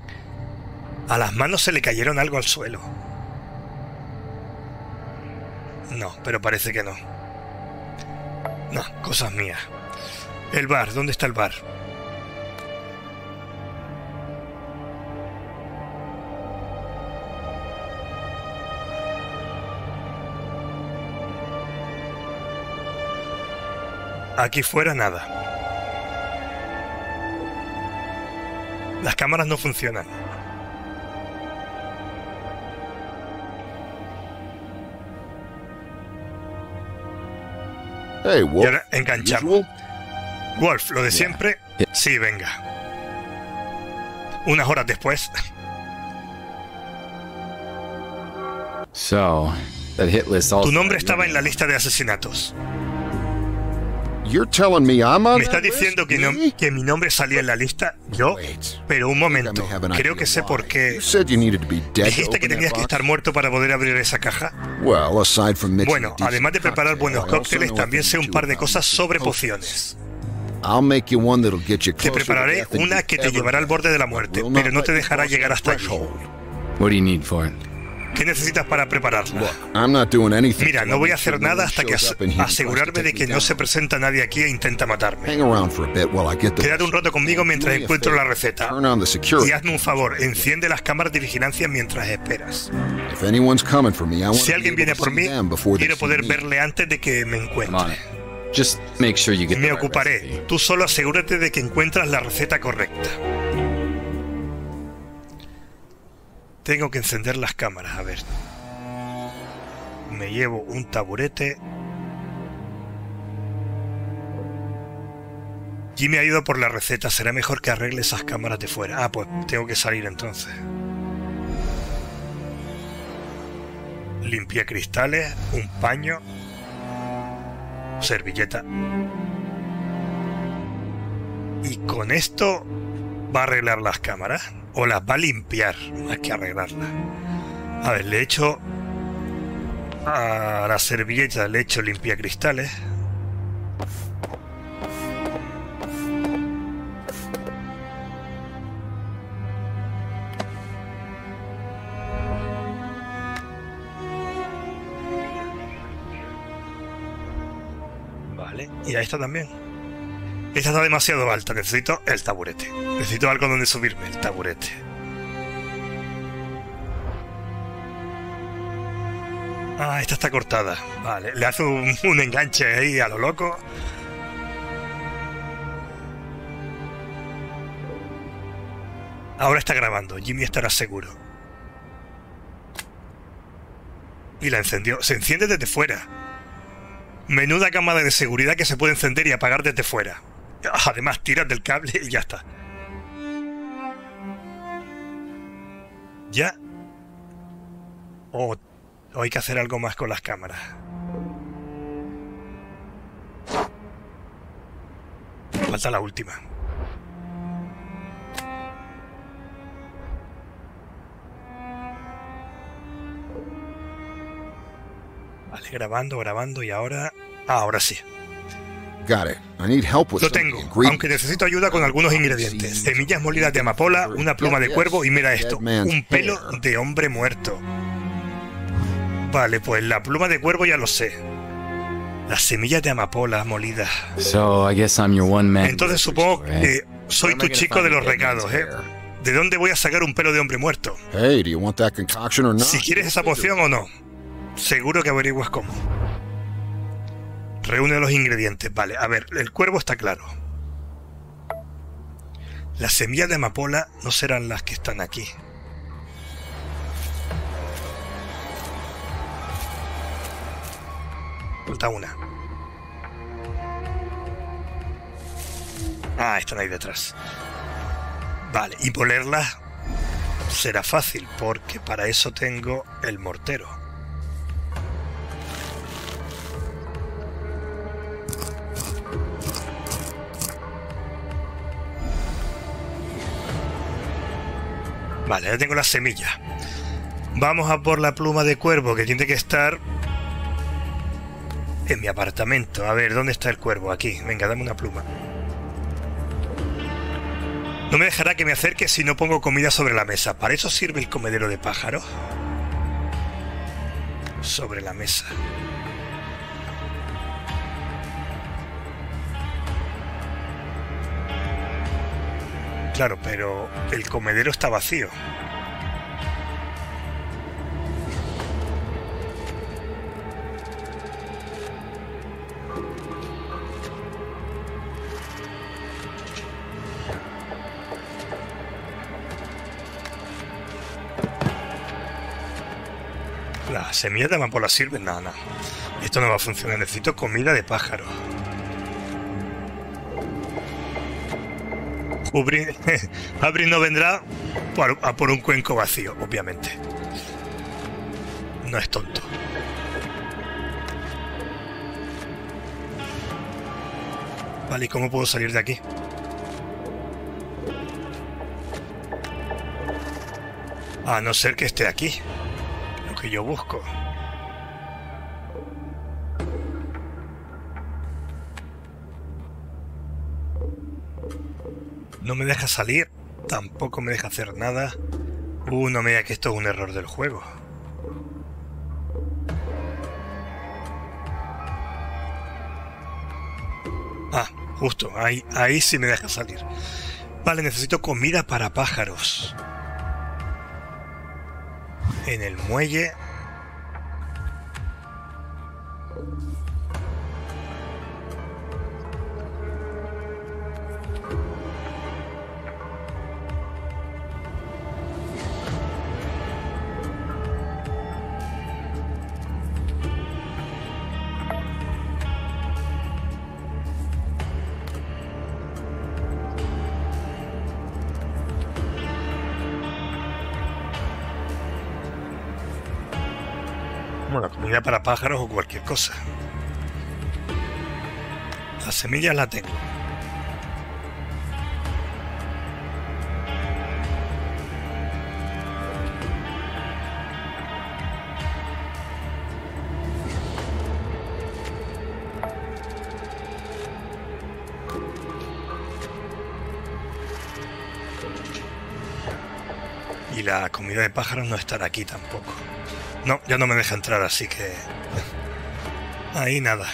a las manos se le cayeron algo al suelo. No, pero parece que no. No, cosas mías. El bar, ¿dónde está el bar? Aquí fuera nada. Las cámaras no funcionan. Hey, Wolf. Y ahora enganchamos. Wolf, lo de siempre. Sí, venga. Unas horas después. Tu nombre estaba en la lista de asesinatos. ¿Me está diciendo que, no, que mi nombre salía en la lista? ¿Yo? Pero un momento, creo que sé por qué. ¿Dijiste que tenías que estar muerto para poder abrir esa caja? Bueno, además de preparar buenos cócteles, también sé un par de cosas sobre pociones. Te prepararé una que te llevará al borde de la muerte, pero no te dejará llegar hasta allí. ¿Qué necesitas para prepararla? Mira, no voy a hacer nada hasta que as asegurarme de que no se presenta nadie aquí e intenta matarme. Quédate un rato conmigo mientras encuentro la receta. Y hazme un favor, enciende las cámaras de vigilancia mientras esperas. Si alguien viene por mí, quiero poder verle antes de que me encuentre. Me ocuparé. Tú solo asegúrate de que encuentras la receta correcta. Tengo que encender las cámaras, a ver. Me llevo un taburete. Jimmy ha ido por la receta. Será mejor que arregle esas cámaras de fuera. Ah, pues tengo que salir entonces. Limpia cristales, un paño, servilleta, y con esto va a arreglar las cámaras, o las va a limpiar más que arreglarlas. A ver, le echo a la servilleta, le echo limpia cristales, y a esta también. Esta está demasiado alta, necesito el taburete. Necesito algo donde subirme, el taburete. Ah, esta está cortada. Vale, le hace un, un enganche ahí a lo loco. Ahora está grabando, Jimmy estará seguro. Y la encendió. Se enciende desde fuera. Menuda cámara de seguridad que se puede encender y apagar desde fuera. Además, tiras del cable y ya está. ¿Ya? O, o hay que hacer algo más con las cámaras. Falta la última. Vale, grabando, grabando y ahora... Ah, ahora sí. Lo tengo, aunque necesito ayuda con algunos ingredientes. Semillas molidas de amapola, una pluma de cuervo y mira esto, un pelo de hombre muerto. Vale, pues la pluma de cuervo ya lo sé. Las semillas de amapola molidas. Entonces supongo que soy tu chico de los recados, ¿eh? ¿De dónde voy a sacar un pelo de hombre muerto? Si quieres esa poción o no. Seguro que averiguas cómo. Reúne los ingredientes. Vale, a ver, el cuervo está claro. Las semillas de amapola no serán las que están aquí. Falta una. Ah, están ahí detrás. Vale, y polerlas será fácil, porque para eso tengo el mortero. Vale, ya tengo las semillas. Vamos a por la pluma de cuervo, que tiene que estar en mi apartamento. A ver, ¿dónde está el cuervo? Aquí. Venga, dame una pluma. No me dejará que me acerque si no pongo comida sobre la mesa. ¿Para eso sirve el comedero de pájaros? Sobre la mesa. Claro, pero el comedero está vacío. Las semillas de amapola sirven, nada, nada. Esto no va a funcionar, necesito comida de pájaro. Habris no vendrá a por un cuenco vacío, obviamente. No es tonto. Vale, ¿y cómo puedo salir de aquí? A no ser que esté aquí, lo que yo busco. No me deja salir, tampoco me deja hacer nada. Uh, no me diga que esto es un error del juego. Justo, ahí, ahí sí me deja salir. Vale, necesito comida para pájaros. En el muelle. Para pájaros o cualquier cosa. Las semillas la tengo. Y la comida de pájaros no estará aquí tampoco. No, ya no me deja entrar, así que... ahí nada.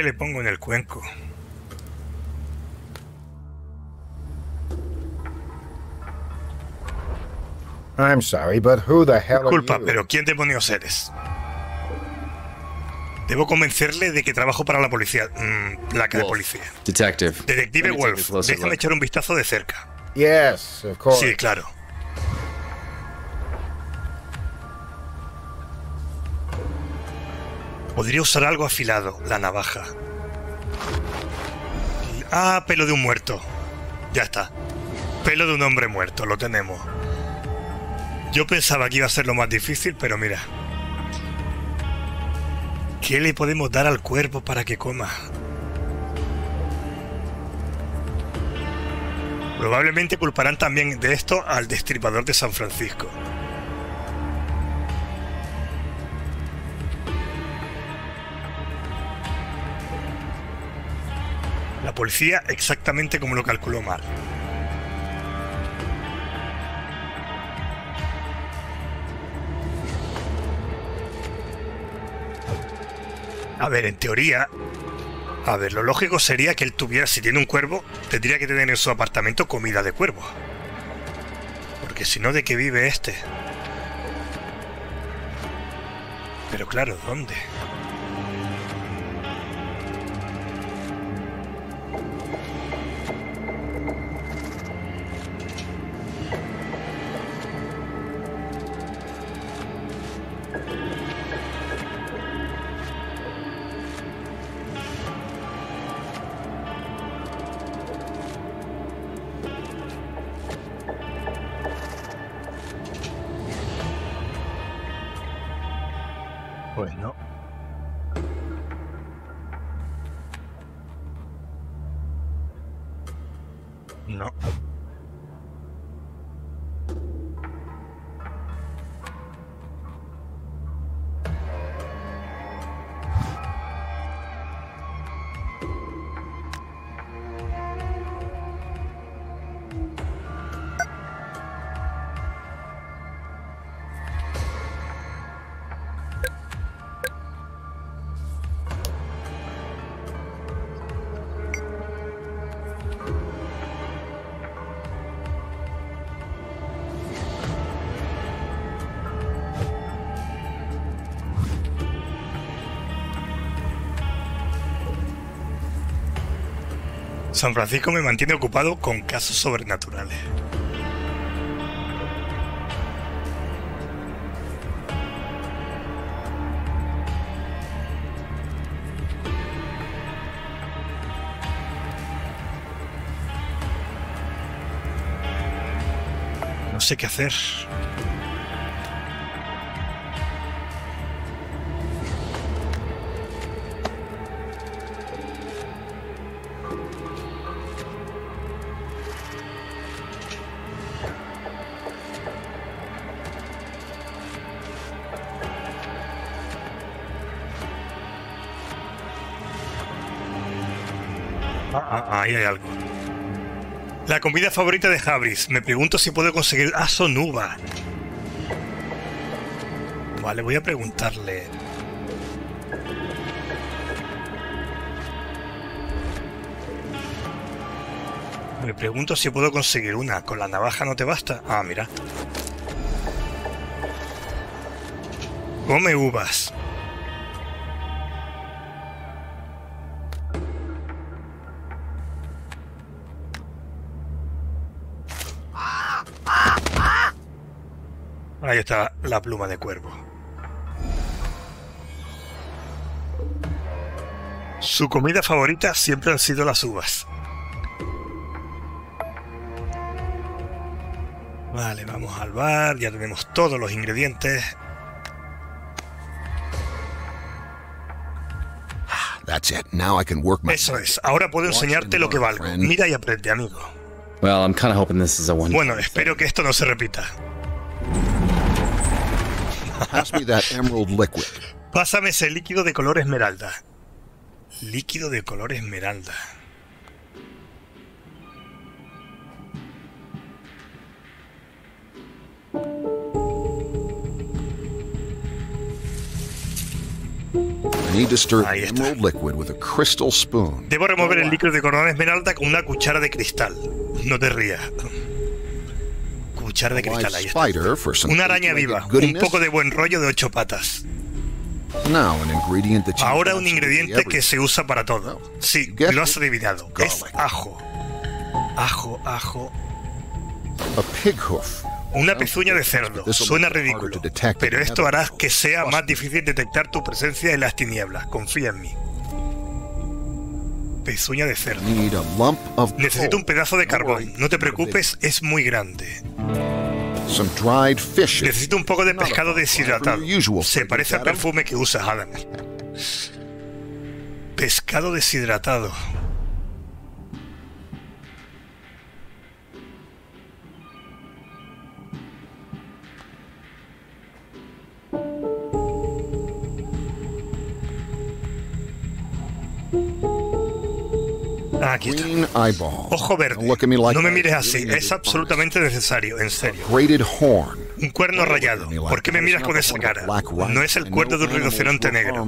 Le pongo en el cuenco. I'm sorry, but who the hell Disculpa, are you? Pero ¿quién demonios eres? Debo convencerle de que trabajo para la policía. Mm, placa Wolf, de policía. Detective. Detective Wolf. Déjame echar un vistazo de cerca. Yes, of course. Sí, claro. Podría usar algo afilado, la navaja. Ah, pelo de un muerto. Ya está. Pelo de un hombre muerto, lo tenemos. Yo pensaba que iba a ser lo más difícil, pero mira. ¿Qué le podemos dar al cuerpo para que coma? Probablemente culparán también de esto al destripador de San Francisco. La policía exactamente como lo calculó mal. A ver, en teoría... A ver, lo lógico sería que él tuviera, si tiene un cuervo, tendría que tener en su apartamento comida de cuervo. Porque si no, ¿de qué vive este? Pero claro, ¿dónde? San Francisco me mantiene ocupado con casos sobrenaturales. No sé qué hacer. Ah, ahí hay algo. La comida favorita de Habris. Me pregunto si puedo conseguir aso nuba. Vale, voy a preguntarle. Me pregunto si puedo conseguir una. ¿Con la navaja no te basta? Ah, mira. Come uvas. Ahí está la pluma de cuervo. Su comida favorita siempre han sido las uvas. Vale, vamos al bar. Ya tenemos todos los ingredientes. Eso es. Ahora puedo enseñarte lo que valgo. Mira y aprende, amigo. Bueno, espero que esto no se repita. Pásame ese líquido de color esmeralda. Líquido de color esmeralda. Ahí está. Debo remover el líquido de color esmeralda con una cuchara de cristal. No te rías. Cuchara de cristal, ahí está. Una araña viva, un poco de buen rollo de ocho patas. Ahora un ingrediente que se usa para todo. Sí, lo has adivinado. Es ajo. Ajo, ajo. Una pezuña de cerdo. Suena ridículo, pero esto hará que sea más difícil detectar tu presencia en las tinieblas. Confía en mí. Pezuña de cerdo. Necesito un pedazo de carbón. No te preocupes, es muy grande. Necesito un poco de pescado deshidratado. Se parece al perfume que usas, Adam. Pescado deshidratado. Aquí está. Ojo verde. No me mires así. Es absolutamente necesario, en serio. Un cuerno rayado. ¿Por qué me miras con esa cara? No es el cuerno de un rinoceronte negro.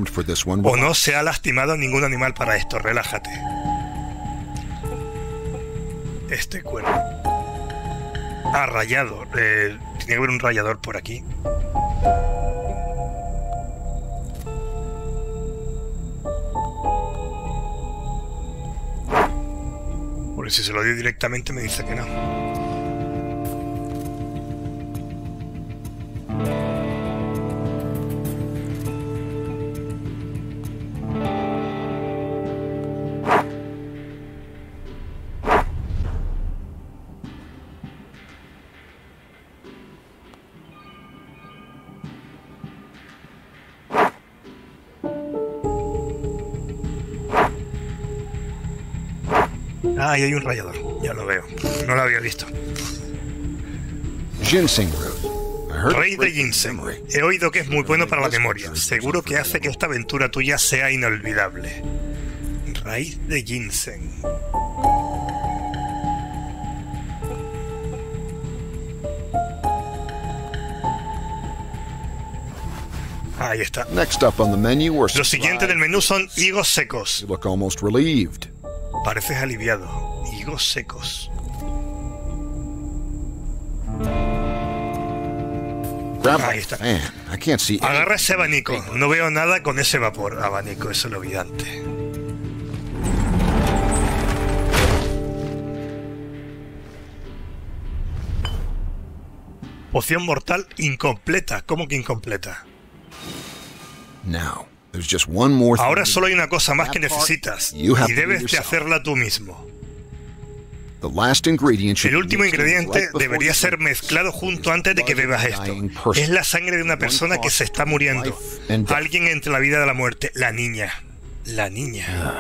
O no se ha lastimado ningún animal para esto. Relájate. Este cuerno. Ah, rayado. Eh, tiene que haber un rayador por aquí. Porque si se lo doy directamente me dice que no. Ah, ahí hay un rallador, ya lo veo. No lo había visto. Rey de ginseng. He oído que es muy bueno para la memoria. Seguro que hace que esta aventura tuya sea inolvidable. Raíz de ginseng. Ahí está. Lo siguiente del menú son higos secos. Pareces aliviado. Higos secos. Ahí está. Agarra ese abanico. No veo nada con ese vapor. Abanico, eso es lo evidente. Poción mortal incompleta. ¿Cómo que incompleta? No. Ahora solo hay una cosa más que necesitas, y debes de hacerla tú mismo. El último ingrediente debería ser mezclado junto antes de que bebas esto. Es la sangre de una persona que se está muriendo. Alguien entre la vida y la muerte. La niña. La niña.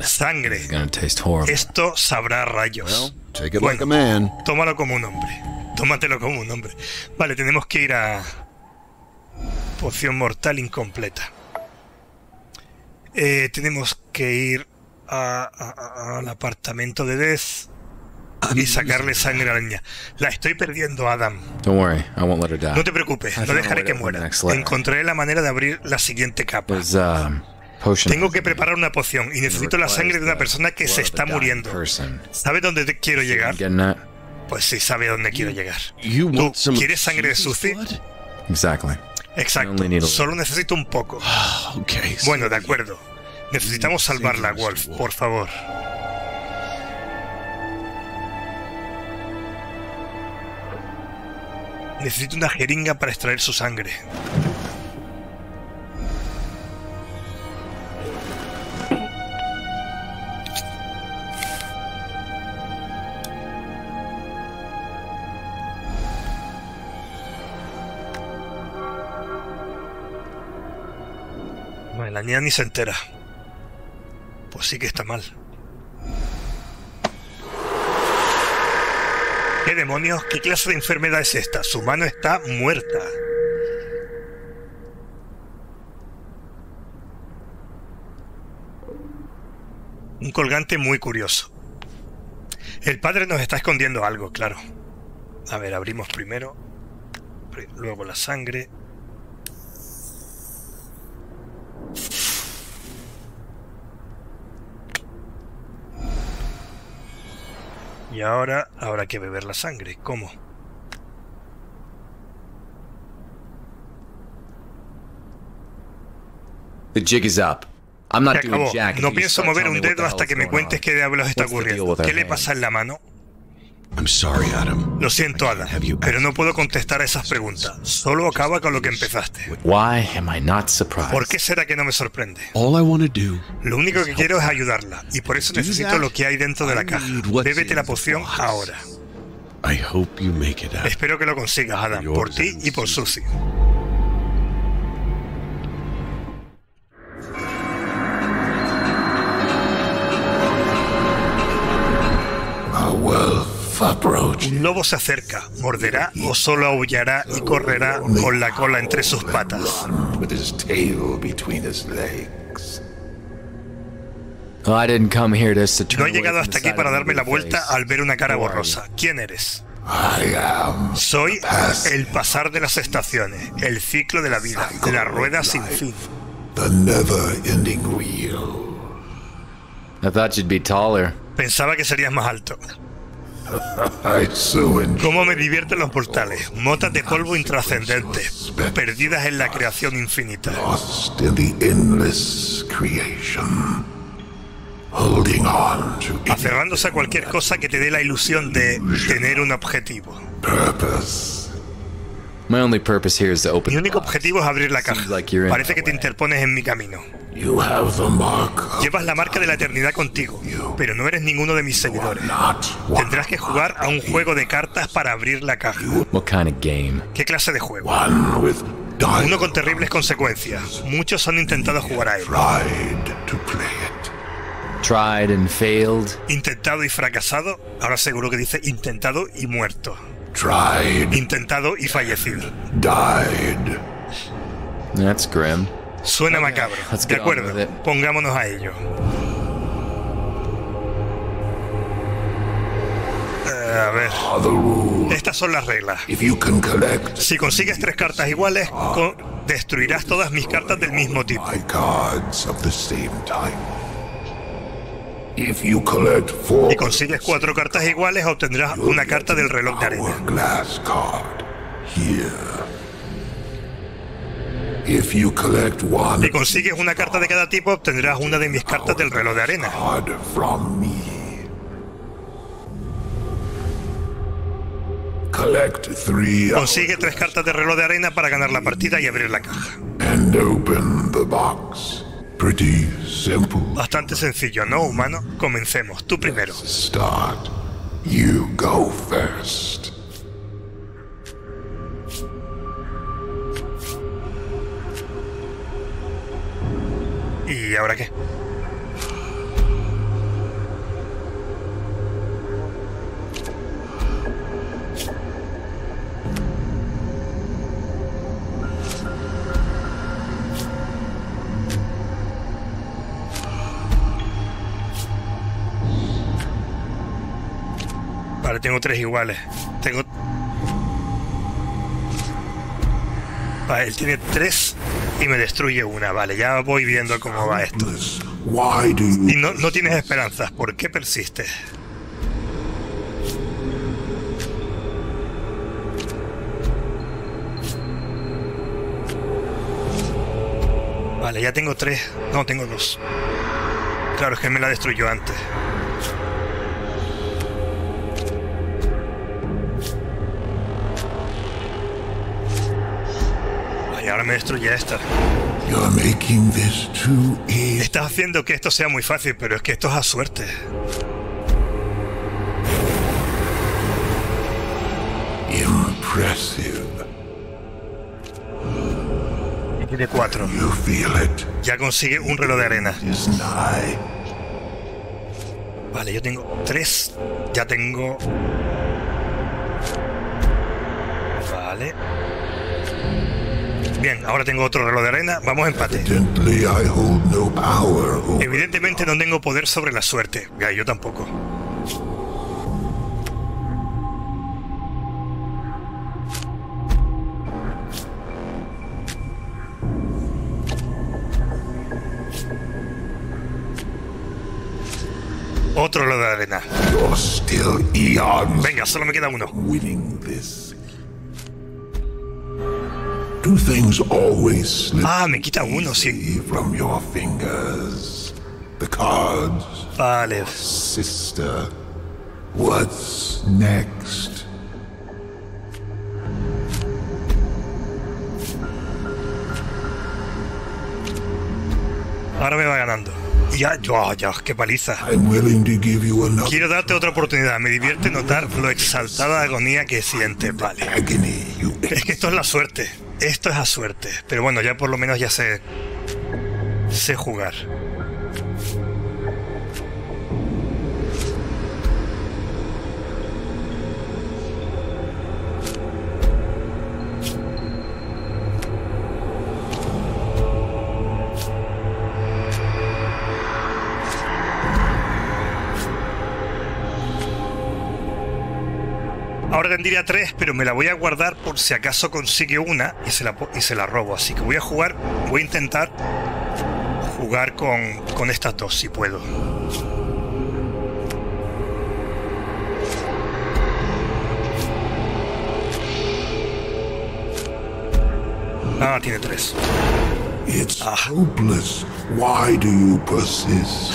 Sangre. Esto sabrá rayos. Bueno, tómalo como un hombre. Tómatelo como un hombre. Vale, tenemos que ir a... Poción mortal incompleta. Eh, tenemos que ir a, a, a, al apartamento de Des y sacarle sangre a la niña. La estoy perdiendo, Adam. Don't worry, I won't let her die. No te preocupes, no dejaré que muera. Encontraré la manera de abrir la siguiente capa. There's, um... Tengo que preparar una poción y necesito la sangre de una persona que se está muriendo. ¿Sabes dónde te quiero llegar? Pues sí, sabe dónde quiero llegar. ¿Tú quieres sangre de Susie? Exacto. Solo necesito un poco. Bueno, de acuerdo. Necesitamos salvarla, Wolf, por favor. Necesito una jeringa para extraer su sangre. La niña ni se entera. Pues sí que está mal. ¿Qué demonios? ¿Qué clase de enfermedad es esta? Su mano está muerta. Un colgante muy curioso. El padre nos está escondiendo algo, claro. A ver, abrimos primero. Luego la sangre. Y ahora habrá que beber la sangre. ¿Cómo? The jig is up. I'm not doing jack. No pienso mover un dedo hasta que me cuentes qué diablos está ocurriendo. ¿Qué le pasa en la mano? I'm sorry, Adam. Lo siento, Adam, pero no puedo contestar a esas preguntas. Solo acaba con lo que empezaste. Why am I not surprised? ¿Por qué será que no me sorprende? All I want to do lo único que quiero es ayudarla, y por eso necesito lo que hay dentro de la caja. Bébete la poción ahora. I hope you make it, Adam. Espero que lo consigas, Adam, por ti y por Susie. Oh, well. Un lobo se acerca, morderá o solo aullará y correrá con la cola entre sus patas. No he llegado hasta aquí para darme la vuelta al ver una cara borrosa. ¿Quién eres? Soy el pasar de las estaciones, el ciclo de la vida, la rueda sin fin. Pensaba que serías más alto. Cómo me divierten los portales, motas de polvo intrascendentes, perdidas en la creación infinita. Aferrándose a cualquier cosa que te dé la ilusión de tener un objetivo. Mi único objetivo es abrir la caja. Parece que te interpones en mi camino. Llevas la marca de la eternidad contigo, pero no eres ninguno de mis seguidores. Tendrás que jugar a un juego de cartas para abrir la caja. ¿Qué clase de juego? Uno con terribles consecuencias. Muchos han intentado jugar a él. Intentado y fracasado. Ahora seguro que dice intentado y muerto. Intentado y fallecido. That's grim. Suena macabro. De acuerdo, pongámonos a ello. Eh, a ver. Estas son las reglas. Si consigues tres cartas iguales, co- destruirás todas mis cartas del mismo tipo. Si consigues cuatro cartas iguales, obtendrás una carta del reloj de arena. Si consigues una carta de cada tipo, obtendrás una de mis cartas del reloj de arena. Consigue tres cartas de reloj de arena para ganar la partida y abrir la caja. Bastante sencillo, ¿no, humano? Comencemos. Tú primero. ¿Y ahora qué? tengo tres iguales. Tengo... Vale, él tiene tres y me destruye una. Vale, ya voy viendo cómo va esto. Y no, no tienes esperanzas. ¿Por qué persistes? Vale, ya tengo tres. No, tengo dos. Claro, es que él me la destruyó antes. Ahora me destruye esta. Estás haciendo que esto sea muy fácil, pero es que esto es a suerte. Impressive. Y tiene cuatro. Ya consigue un reloj de arena. Vale, yo tengo tres. Ya tengo... Vale. Bien, ahora tengo otro reloj de arena. Vamos a empate. Evidentemente no tengo poder sobre la suerte. Ya, yo tampoco. Otro reloj de arena. Venga, solo me queda uno. Two things always slip ah, me quita uno, sí. From your fingers. The cards. Vale. Sister. What's next? Ahora me va ganando. Ya, ya, ya, qué paliza. Quiero darte otra oportunidad. Me divierte notar lo exaltada agonía que sientes. Vale. Es que esto es la suerte. Esto es a suerte. Pero bueno, ya por lo menos ya sé... Sé jugar. Ahora tendría tres, pero me la voy a guardar por si acaso consigue una y se la, y se la robo. Así que voy a jugar, voy a intentar jugar con, con estas dos si puedo. Ah, tiene tres. Ah. Why do you persist?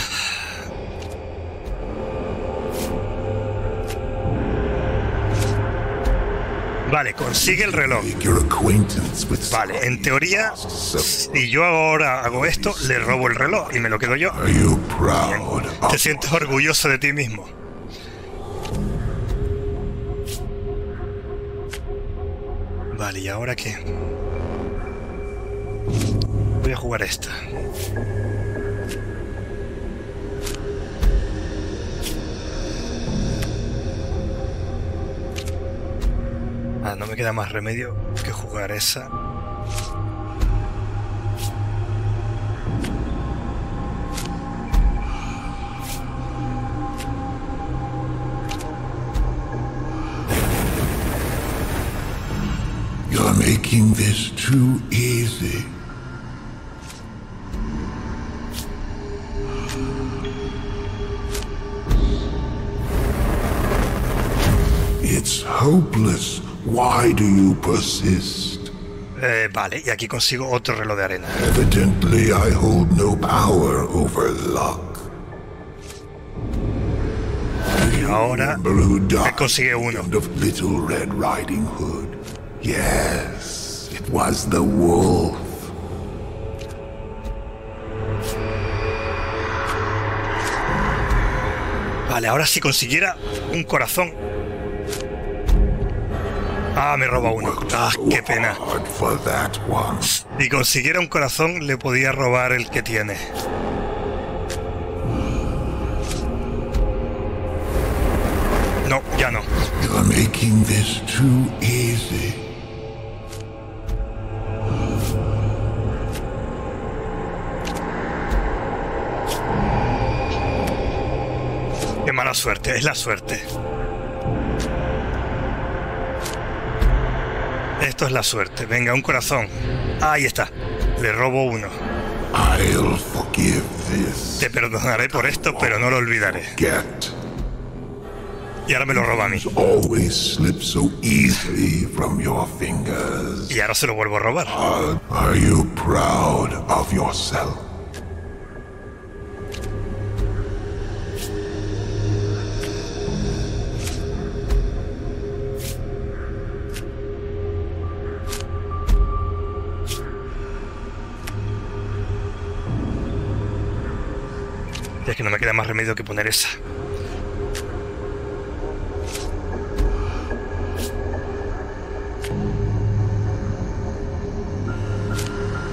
Vale, consigue el reloj. Vale, en teoría, si yo ahora hago esto, le robo el reloj y me lo quedo yo. Bien. ¿Te sientes orgulloso de ti mismo? Vale, ¿y ahora qué? Voy a jugar esta. Ah, no me queda más remedio que jugar esa. You're making this too easy. It's hopeless. Why do you persist? Eh, vale, y aquí consigo otro reloj de arena. Evidently I hold no power over luck. Y ahora me consigue uno. Little Red Riding Hood. Yes, it was the wolf. Vale, ahora si consiguiera un corazón. Ah, me roba uno. Ah, qué pena. Si consiguiera un corazón, le podía robar el que tiene. No, ya no. Qué mala suerte, es la suerte. Esto es la suerte. Venga, un corazón. Ahí está. Le robo uno. I'll forgive this. Te perdonaré por esto, pero no lo olvidaré. Get. Y ahora me lo roba a mí. So from your y ahora se lo vuelvo a robar. Are, are you proud of yourself? Y es que no me queda más remedio que poner esa.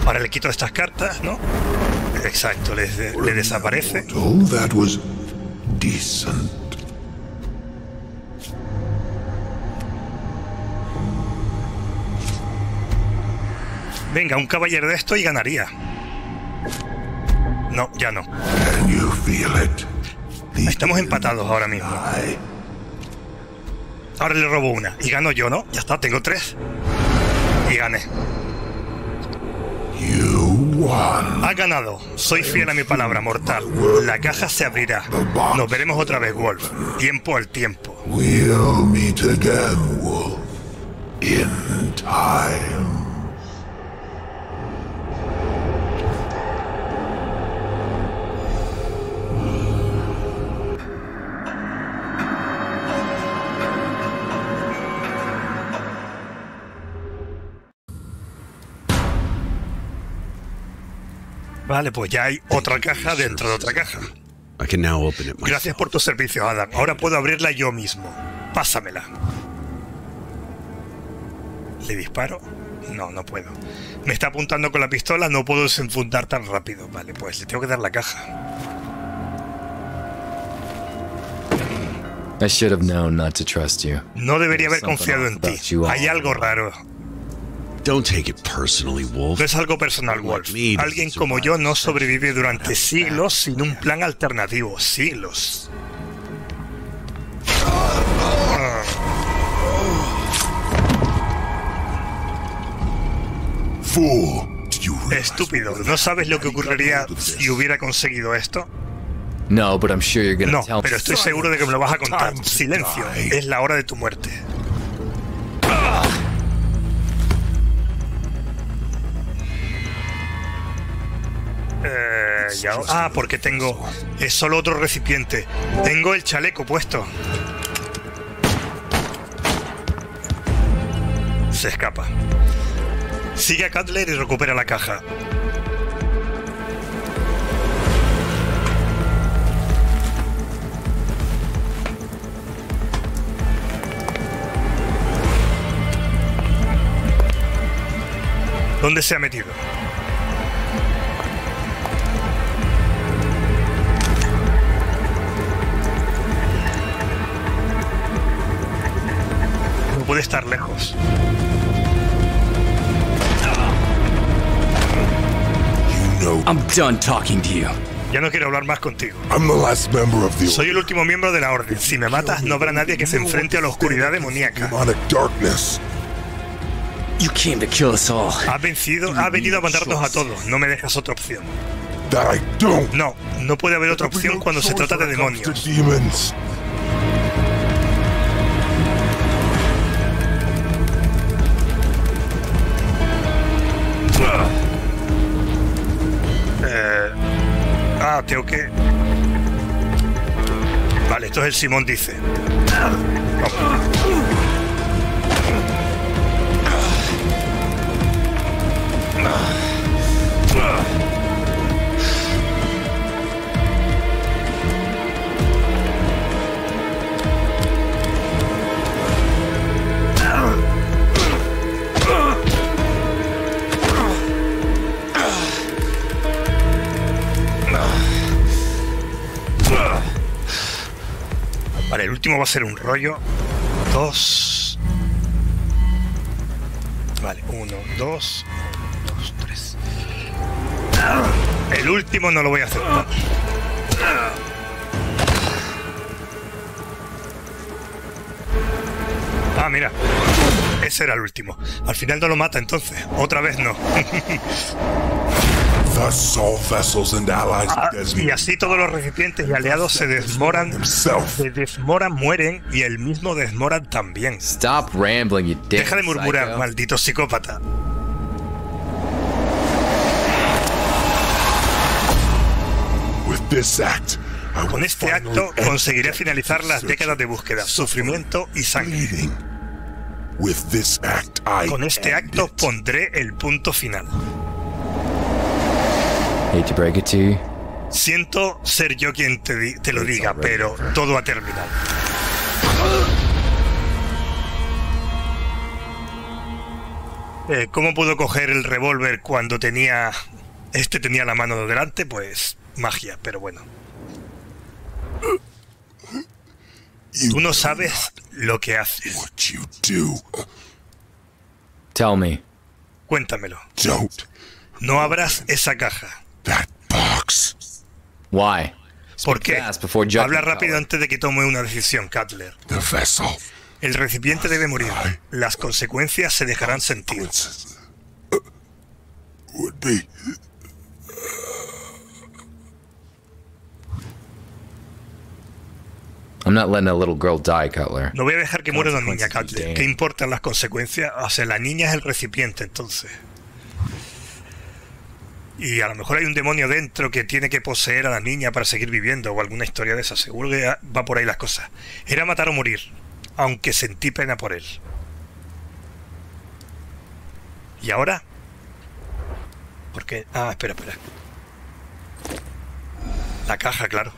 Ahora le quito estas cartas, ¿no? Exacto, le, le desaparece. Venga, un caballero de esto y ganaría. No, ya no. Estamos empatados ahora mismo. Ahora le robo una y gano yo, ¿no? Ya está, tengo tres. Y gané. Ha ganado. Soy fiel a mi palabra, mortal. La caja se abrirá. Nos veremos otra vez, Wolf. Tiempo al tiempo. We'll meet again, Wolf. In time. Vale, pues ya hay otra caja dentro de otra caja. Gracias por tus servicios, Adam. Ahora puedo abrirla yo mismo. Pásamela. ¿Le disparo? No, no puedo. Me está apuntando con la pistola, no puedo desenfundar tan rápido. Vale, pues le tengo que dar la caja. No debería haber confiado en ti. Hay algo raro. Don't take it personally, Wolf. No es algo personal, Wolf. Alguien como yo no sobrevive durante siglos sin un plan alternativo. Siglos. Estúpido. ¿No sabes lo que ocurriría si hubiera conseguido esto? No, pero estoy seguro de que me lo vas a contar. Silencio. Es la hora de tu muerte. Eh, ya, ah, porque tengo... Es solo otro recipiente. Tengo el chaleco puesto. Se escapa. Sigue a Cutler y recupera la caja. ¿Dónde se ha metido? Puede estar lejos. I'm done talking to you. Ya no quiero hablar más contigo. I'm the last member of the Soy el último miembro de la orden. Si me matas, no habrá nadie que se enfrente a la oscuridad demoníaca. You came to kill us all. Ha vencido, ha venido a matarnos a todos. No me dejas otra opción. No, no puede haber otra opción cuando se trata de demonios. Ah, tengo que... Vale, esto es el Simón dice. Vale, el último va a ser un rollo. Dos. Vale, uno, dos, dos, tres. El último no lo voy a hacer. Ah, mira. Ese era el último. Al final no lo mata entonces. Otra vez no. Ah, y así todos los recipientes y aliados se desmoran, se desmoran, mueren, y el mismo desmoran también. Stop rambling, you dick. Deja de murmurar, psycho. Maldito psicópata. With this act, con este acto conseguiré finalizar las décadas de búsqueda, sufrimiento y sangre. With this act, I con este acto it. pondré el punto final. Hate to break it to you. Siento ser yo quien te, te lo diga, pero todo ha terminado. Eh, ¿Cómo pudo coger el revólver cuando tenía... Este tenía la mano de delante? Pues magia, pero bueno. Tú no sabes lo que haces. Tell me. Cuéntamelo. No abras esa caja. That box. Why? ¿Por qué? Habla rápido antes de que tome una decisión, Cutler. El recipiente debe morir. Las consecuencias se dejarán sentir. I'm not letting that little girl die, Cutler. No voy a dejar que muera una niña, Cutler. ¿Qué importan las consecuencias? O sea, la niña es el recipiente, entonces. Y a lo mejor hay un demonio dentro que tiene que poseer a la niña para seguir viviendo, o alguna historia de esa. Seguro que va por ahí las cosas. Era matar o morir, aunque sentí pena por él. ¿Y ahora? ¿Por qué? Ah, espera, espera. La caja, claro.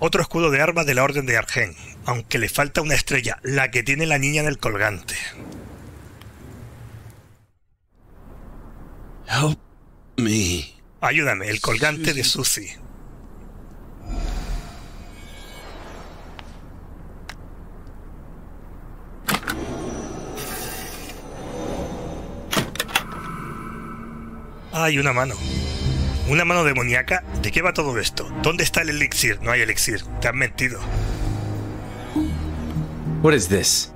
Otro escudo de armas de la Orden de Argent, aunque le falta una estrella, la que tiene la niña en el colgante. Help me. Ayúdame, el colgante de Susie. Hay una mano. ¿Una mano demoníaca? ¿De qué va todo esto? ¿Dónde está el elixir? No hay elixir. Te han mentido. What is this?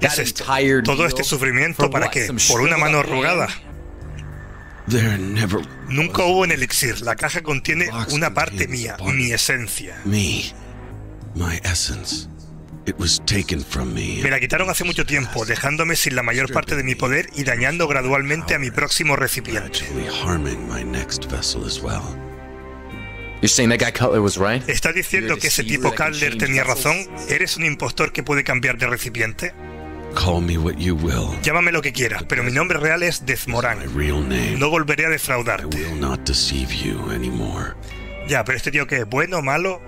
¿Qué es esto? ¿Todo este sufrimiento para qué? ¿Por una mano arrugada? Nunca hubo un elixir. La caja contiene una parte mía, mi esencia. Me la quitaron hace mucho tiempo, dejándome sin la mayor parte de mi poder y dañando gradualmente a mi próximo recipiente. ¿Estás diciendo que ese tipo Cutler tenía razón? ¿Eres un impostor que puede cambiar de recipiente? Llámame lo que quieras, pero mi nombre real es Desmoral. No volveré a defraudarte. Ya, pero este tío que es bueno o malo...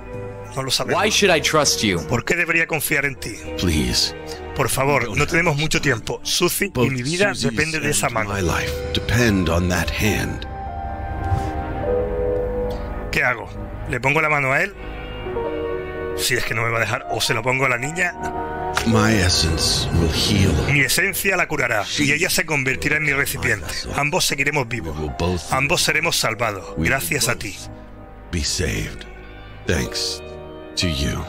No lo sabemos. Why should I trust you? ¿Por qué debería confiar en ti? Please. Por favor, no tenemos mucho tiempo. Susie y mi vida depende de esa mano. ¿Qué hago? ¿Le pongo la mano a él? Si es que no me va a dejar. ¿O se lo pongo a la niña? My essence will heal. Mi esencia la curará y ella se convertirá en mi recipiente. Ambos seguiremos vivos. Ambos seremos salvados. Gracias a ti. Be saved. Thanks. To you.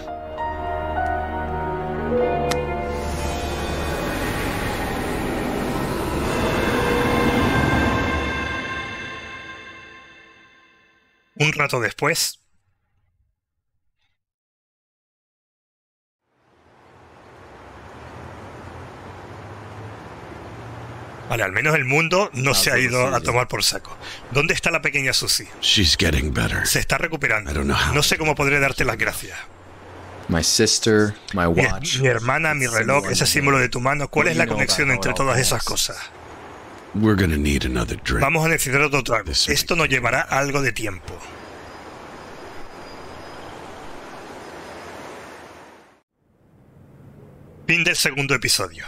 Un rato después. Vale, al menos el mundo no se ha ido a tomar por saco. ¿Dónde está la pequeña Susie? Se está recuperando. No sé cómo podré darte las gracias. Mi, mi hermana, mi reloj, ese símbolo de tu mano. ¿Cuál es la conexión entre todas esas cosas? Vamos a necesitar otro trago. Esto nos llevará algo de tiempo. Fin del segundo episodio.